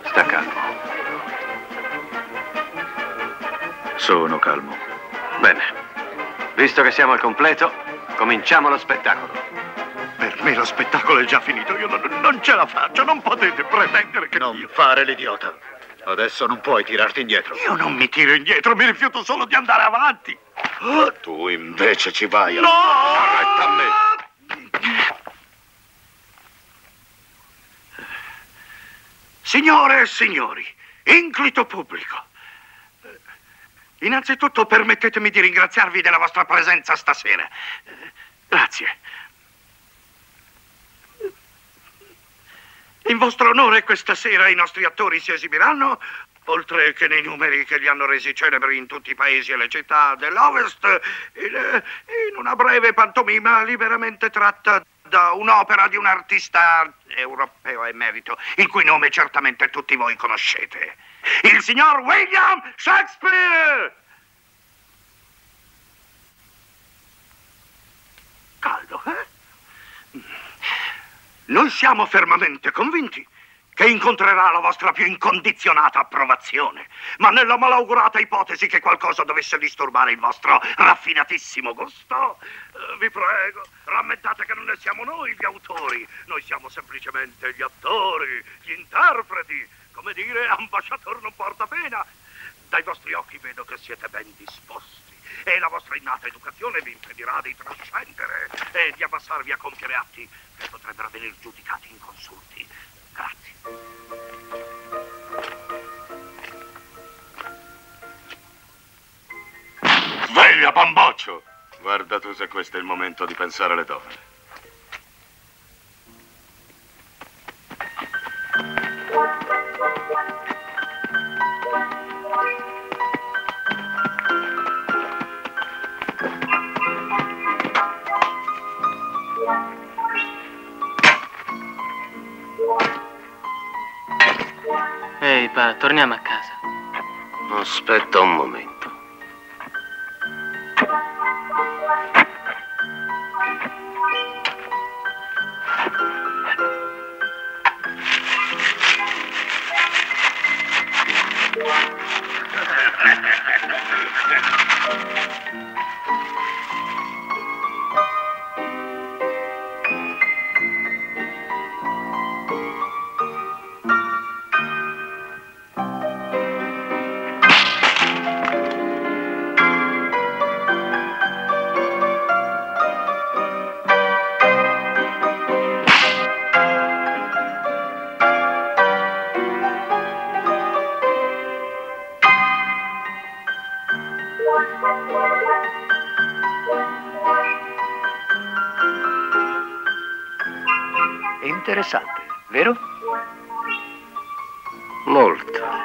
Sta calmo. Sono calmo. Bene. Visto che siamo al completo, cominciamo lo spettacolo. Per me lo spettacolo è già finito. Io non ce la faccio. Non potete pretendere che... Non fare l'idiota. Adesso non puoi tirarti indietro. Io non mi tiro indietro, mi rifiuto solo di andare avanti. Tu invece ci vai. No! Arretta a me. Signore e signori, inclito pubblico, innanzitutto permettetemi di ringraziarvi della vostra presenza stasera. Grazie. In vostro onore questa sera i nostri attori si esibiranno, oltre che nei numeri che li hanno resi celebri in tutti i paesi e le città dell'Ovest, in una breve pantomima liberamente tratta da un'opera di un artista europeo emerito, il cui nome certamente tutti voi conoscete. Il signor William Shakespeare! Caldo, eh? Noi siamo fermamente convinti che incontrerà la vostra più incondizionata approvazione, ma nella malaugurata ipotesi che qualcosa dovesse disturbare il vostro raffinatissimo gusto, vi prego, rammentate che non ne siamo noi gli autori, noi siamo semplicemente gli attori, gli interpreti, come dire, ambasciator non porta pena. Dai vostri occhi vedo che siete ben disposti. E la vostra innata educazione vi impedirà di trascendere e di abbassarvi a compiere atti che potrebbero venir giudicati inconsulti. Grazie. Sveglia, bamboccio! Guarda tu se questo è il momento di pensare alle donne. Ehi, pa, torniamo a casa. Aspetta un momento. Interessante, vero? Molto.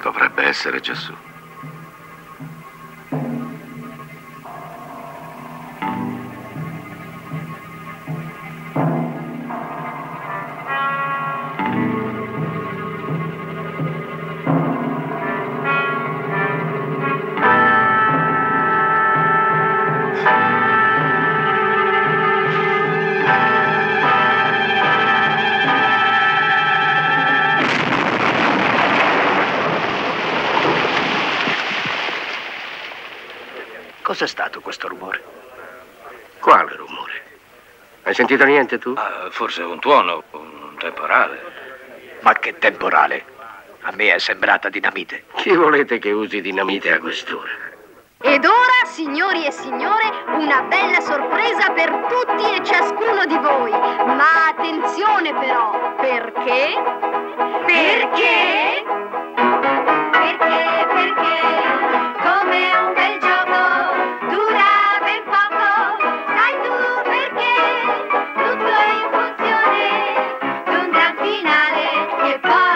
Dovrebbe essere già su. Cos'è stato questo rumore? Quale rumore? Hai sentito niente tu? Forse un tuono, un temporale. Ma che temporale? A me è sembrata dinamite. Chi volete che usi dinamite a quest'ora? Ed ora, signori e signore, una bella sorpresa per tutti e ciascuno di voi. Ma attenzione però, perché? Perché? Metti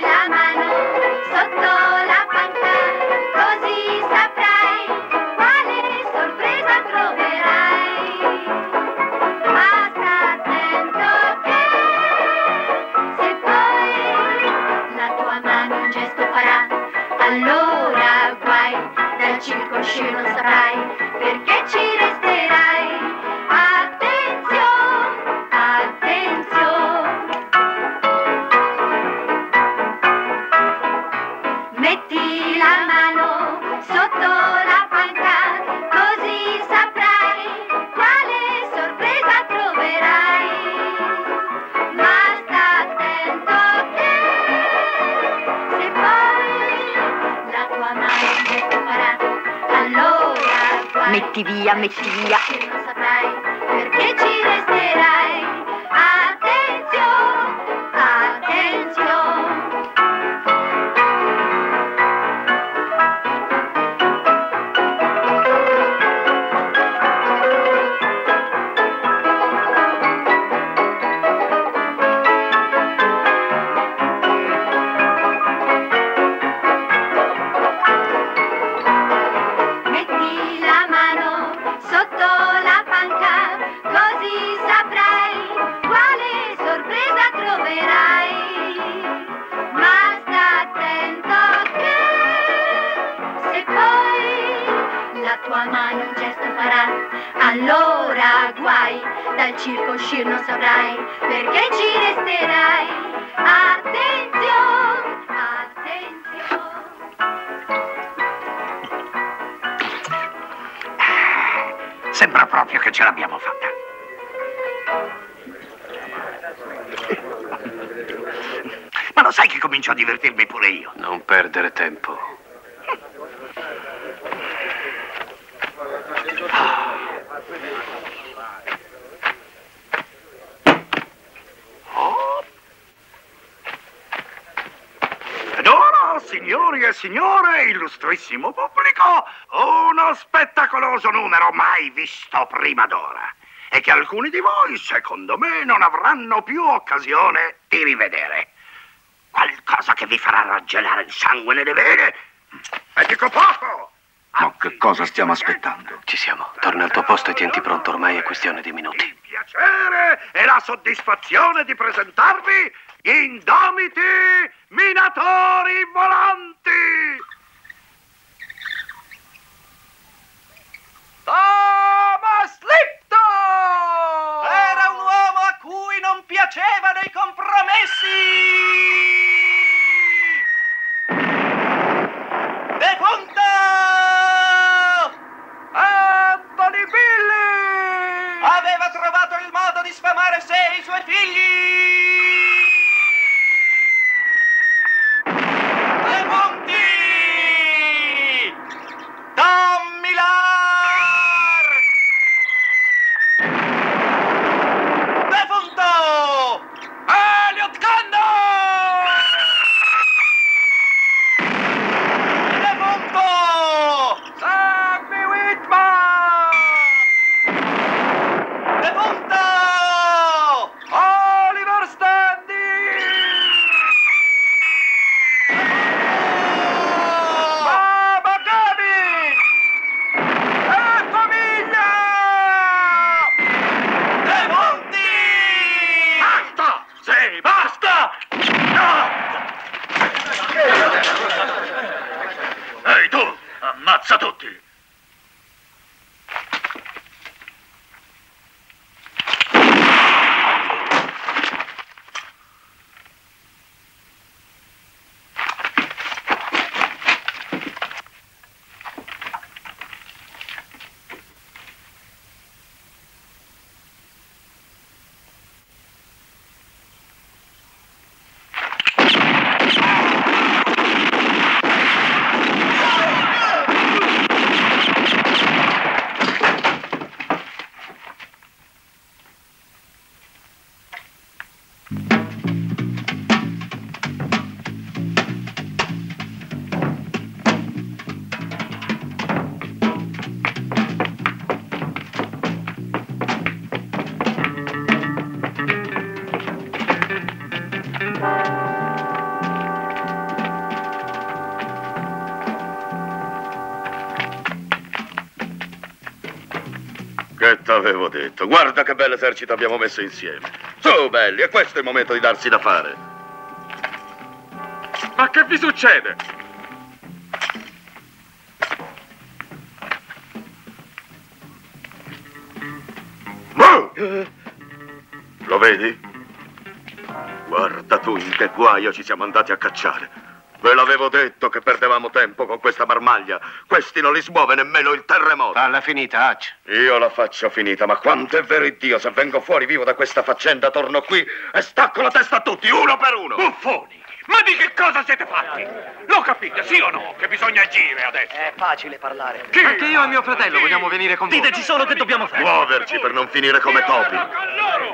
la mano sotto la panca, così saprai. allora guai, dal circo uscir non saprai, perché ci resterai. Attenzione, attenzione. Ah, sembra proprio che ce l'abbiamo fatta. Ma lo sai che comincio a divertirmi pure io? Non perdere tempo. Oh. Ed ora, signori e signore, illustrissimo pubblico, uno spettacoloso numero mai visto prima d'ora e che alcuni di voi, secondo me, non avranno più occasione di rivedere. Qualcosa che vi farà raggelare il sangue nelle vene. E dico poco! Ma che cosa stiamo aspettando? Ci siamo. Torna al tuo posto e tienti pronto, ormai è questione di minuti. Il piacere e la soddisfazione di presentarvi gli indomiti minatori volanti! Thomas Lipton! Era un uomo a cui non piaceva dei compromessi! De Punta! Antony Billy! Aveva trovato il modo di sfamare sé e i suoi figli! De Punti! Tommy Lar! De Punto! Elliot Cannon! Ammazza tutti! Avevo detto, guarda che bell'esercito abbiamo messo insieme. Su, belli, e questo è il momento di darsi da fare. Ma che vi succede? Lo vedi? Guarda tu in che guaio ci siamo andati a cacciare. Ve l'avevo detto che perdevamo tempo con questa marmaglia. Questi non li smuove nemmeno il terremoto. Alla finita, Hatch. Io la faccio finita, ma quanto è vero Dio, se vengo fuori vivo da questa faccenda, torno qui e stacco la testa a tutti, uno per uno. Buffoni, ma di che cosa siete fatti? Lo capite, sì o no, che bisogna agire adesso? È facile parlare. Chi? Perché io e mio fratello vogliamo venire con voi. Diteci solo che dobbiamo fare. Muoverci per non finire come topi. Io con loro.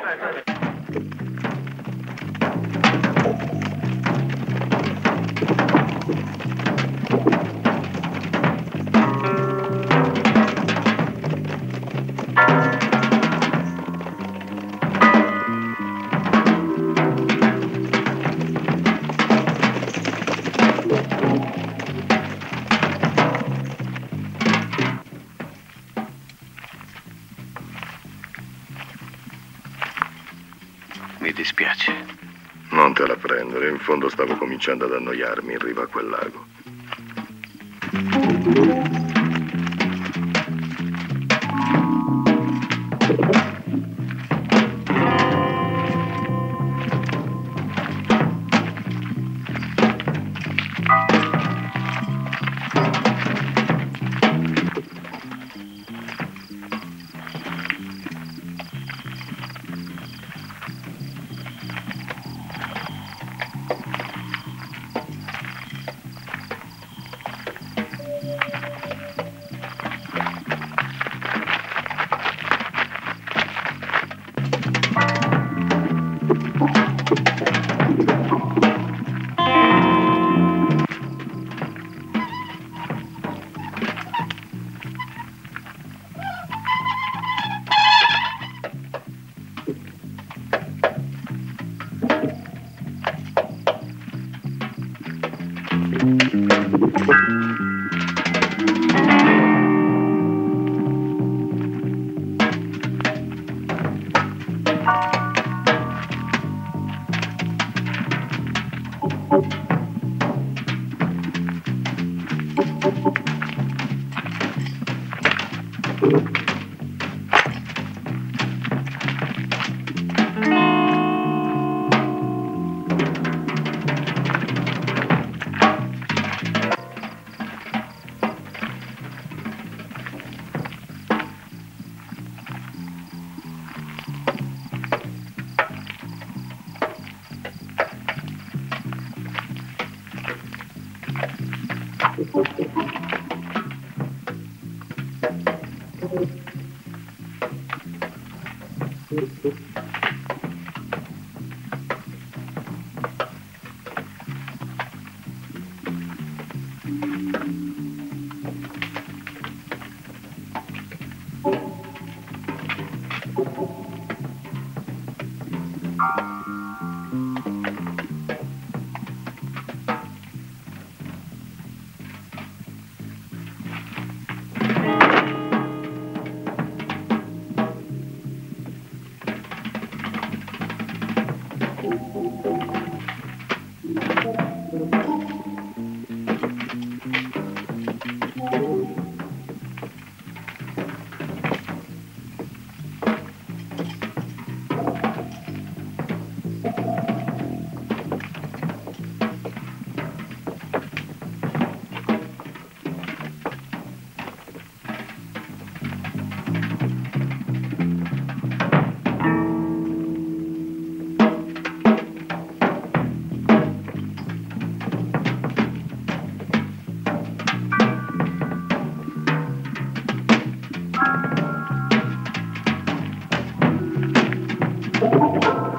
Te la prendere, in fondo stavo cominciando ad annoiarmi in riva a quel lago.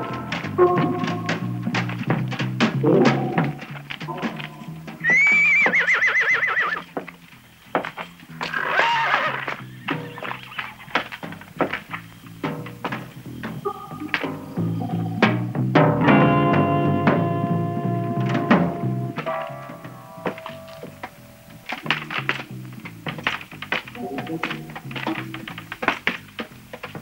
Secondo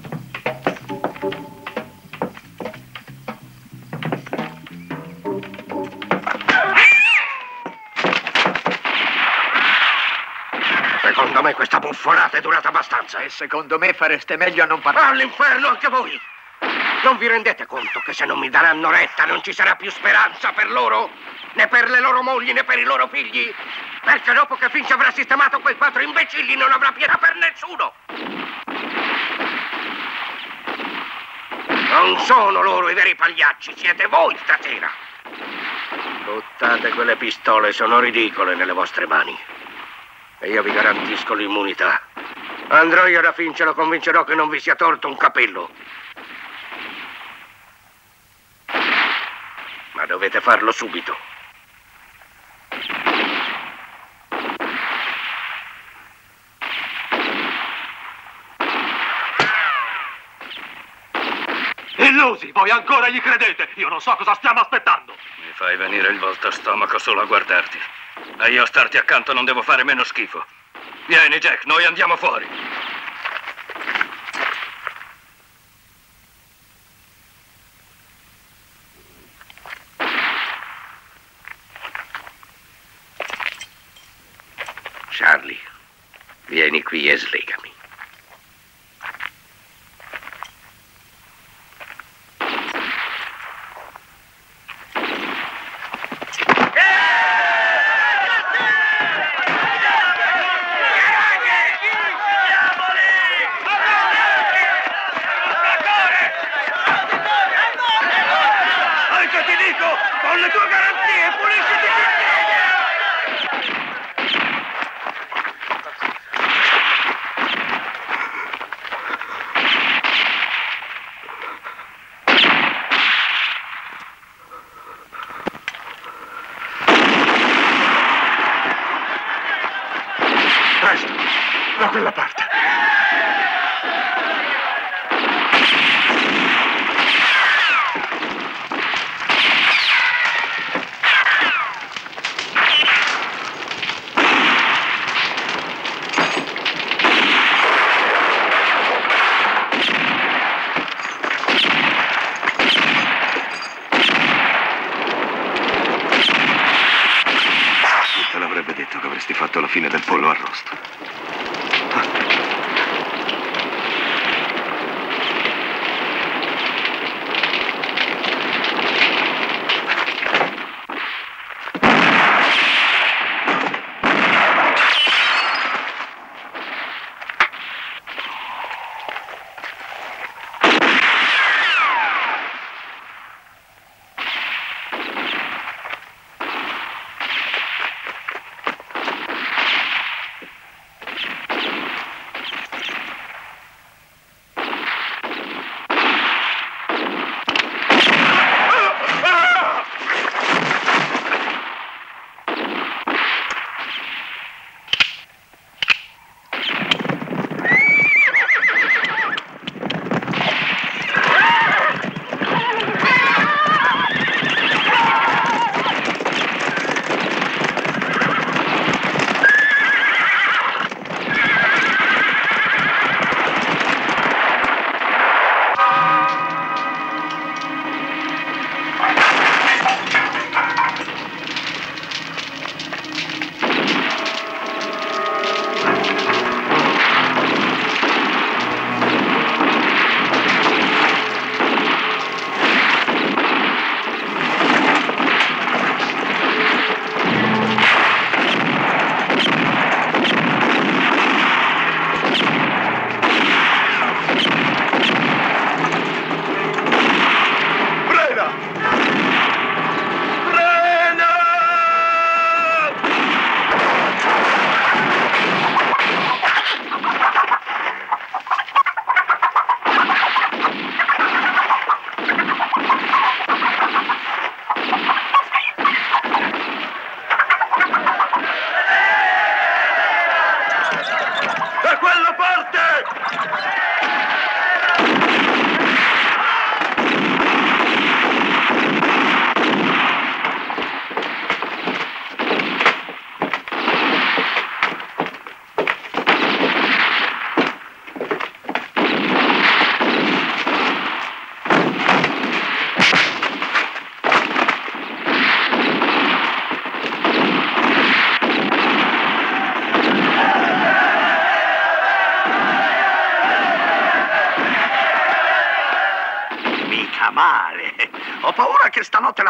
me questa buffonata è durata abbastanza. E secondo me fareste meglio a non parlare. All'inferno anche voi! Non vi rendete conto che se non mi daranno retta non ci sarà più speranza per loro? Né per le loro mogli, né per i loro figli? Perché dopo che Finch avrà sistemato quei quattro imbecilli non avrà pietà per nessuno! Non sono loro i veri pagliacci, siete voi stasera! Buttate quelle pistole, sono ridicole nelle vostre mani. E io vi garantisco l'immunità. Andrò io da Finch e lo convincerò che non vi sia torto un capello. Ma dovete farlo subito. Illusi, voi ancora gli credete? Io non so cosa stiamo aspettando. Mi fai venire il volto stomaco solo a guardarti. E io starti accanto non devo fare meno schifo. Vieni, Jack, noi andiamo fuori. Charlie, vieni qui e slegami. fatto la fine del pollo arrosto.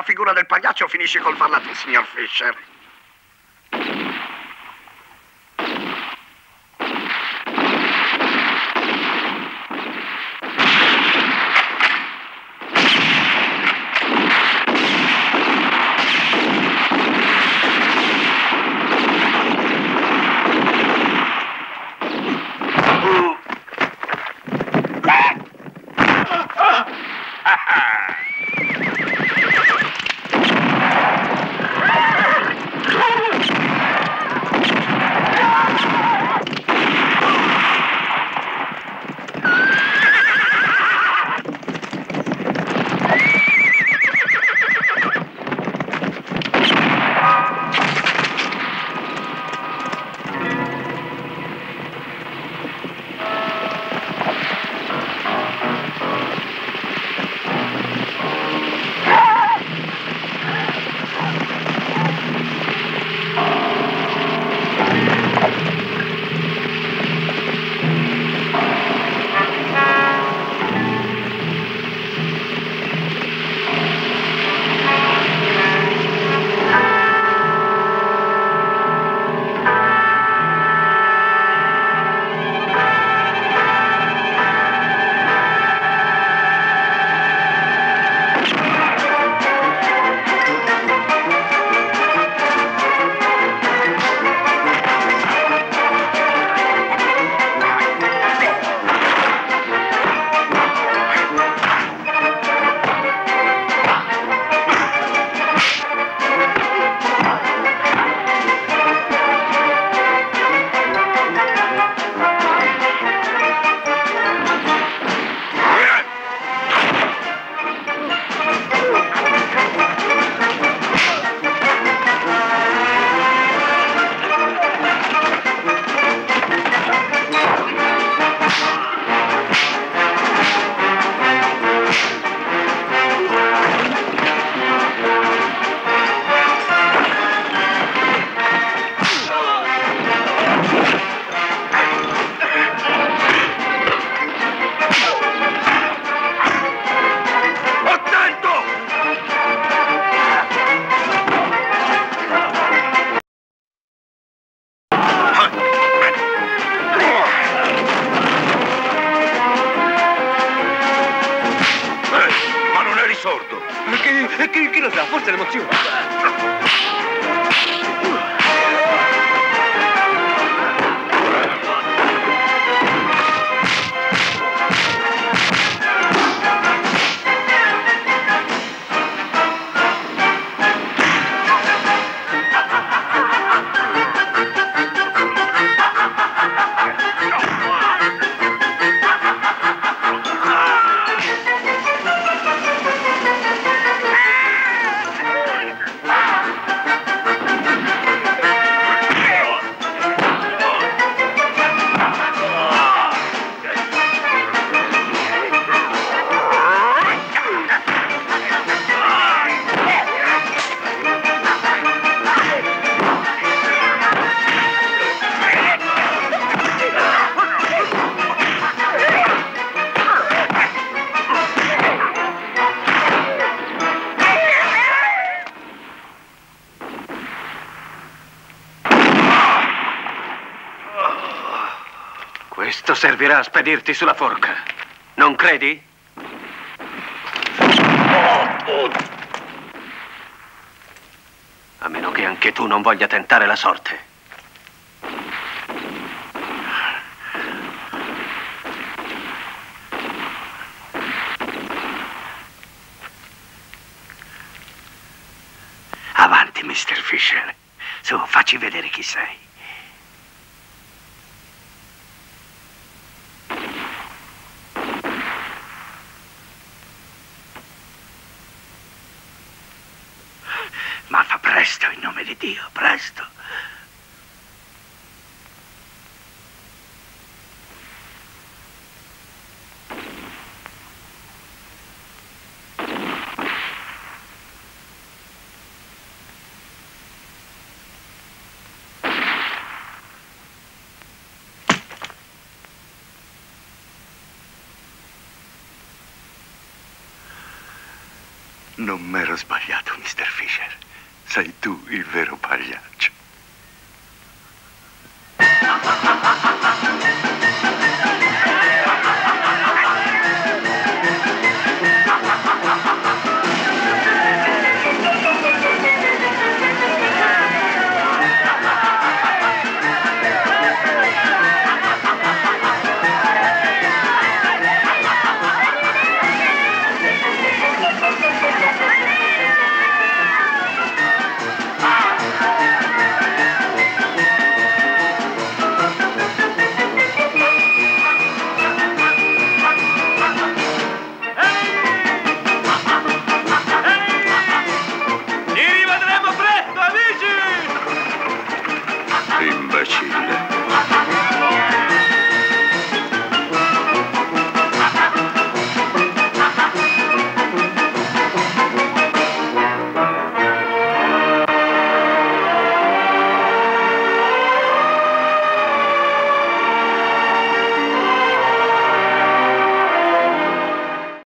Figura del pagliaccio finisce col farla tu, signor Fisher. Servirà a spedirti sulla forca, non credi? A meno che anche tu non voglia tentare la sorte. Avanti, Mr. Fisher. Su, facci vedere chi sei. Non m'ero sbagliato, Mr. Fisher. Sei tu il vero pagliaccio.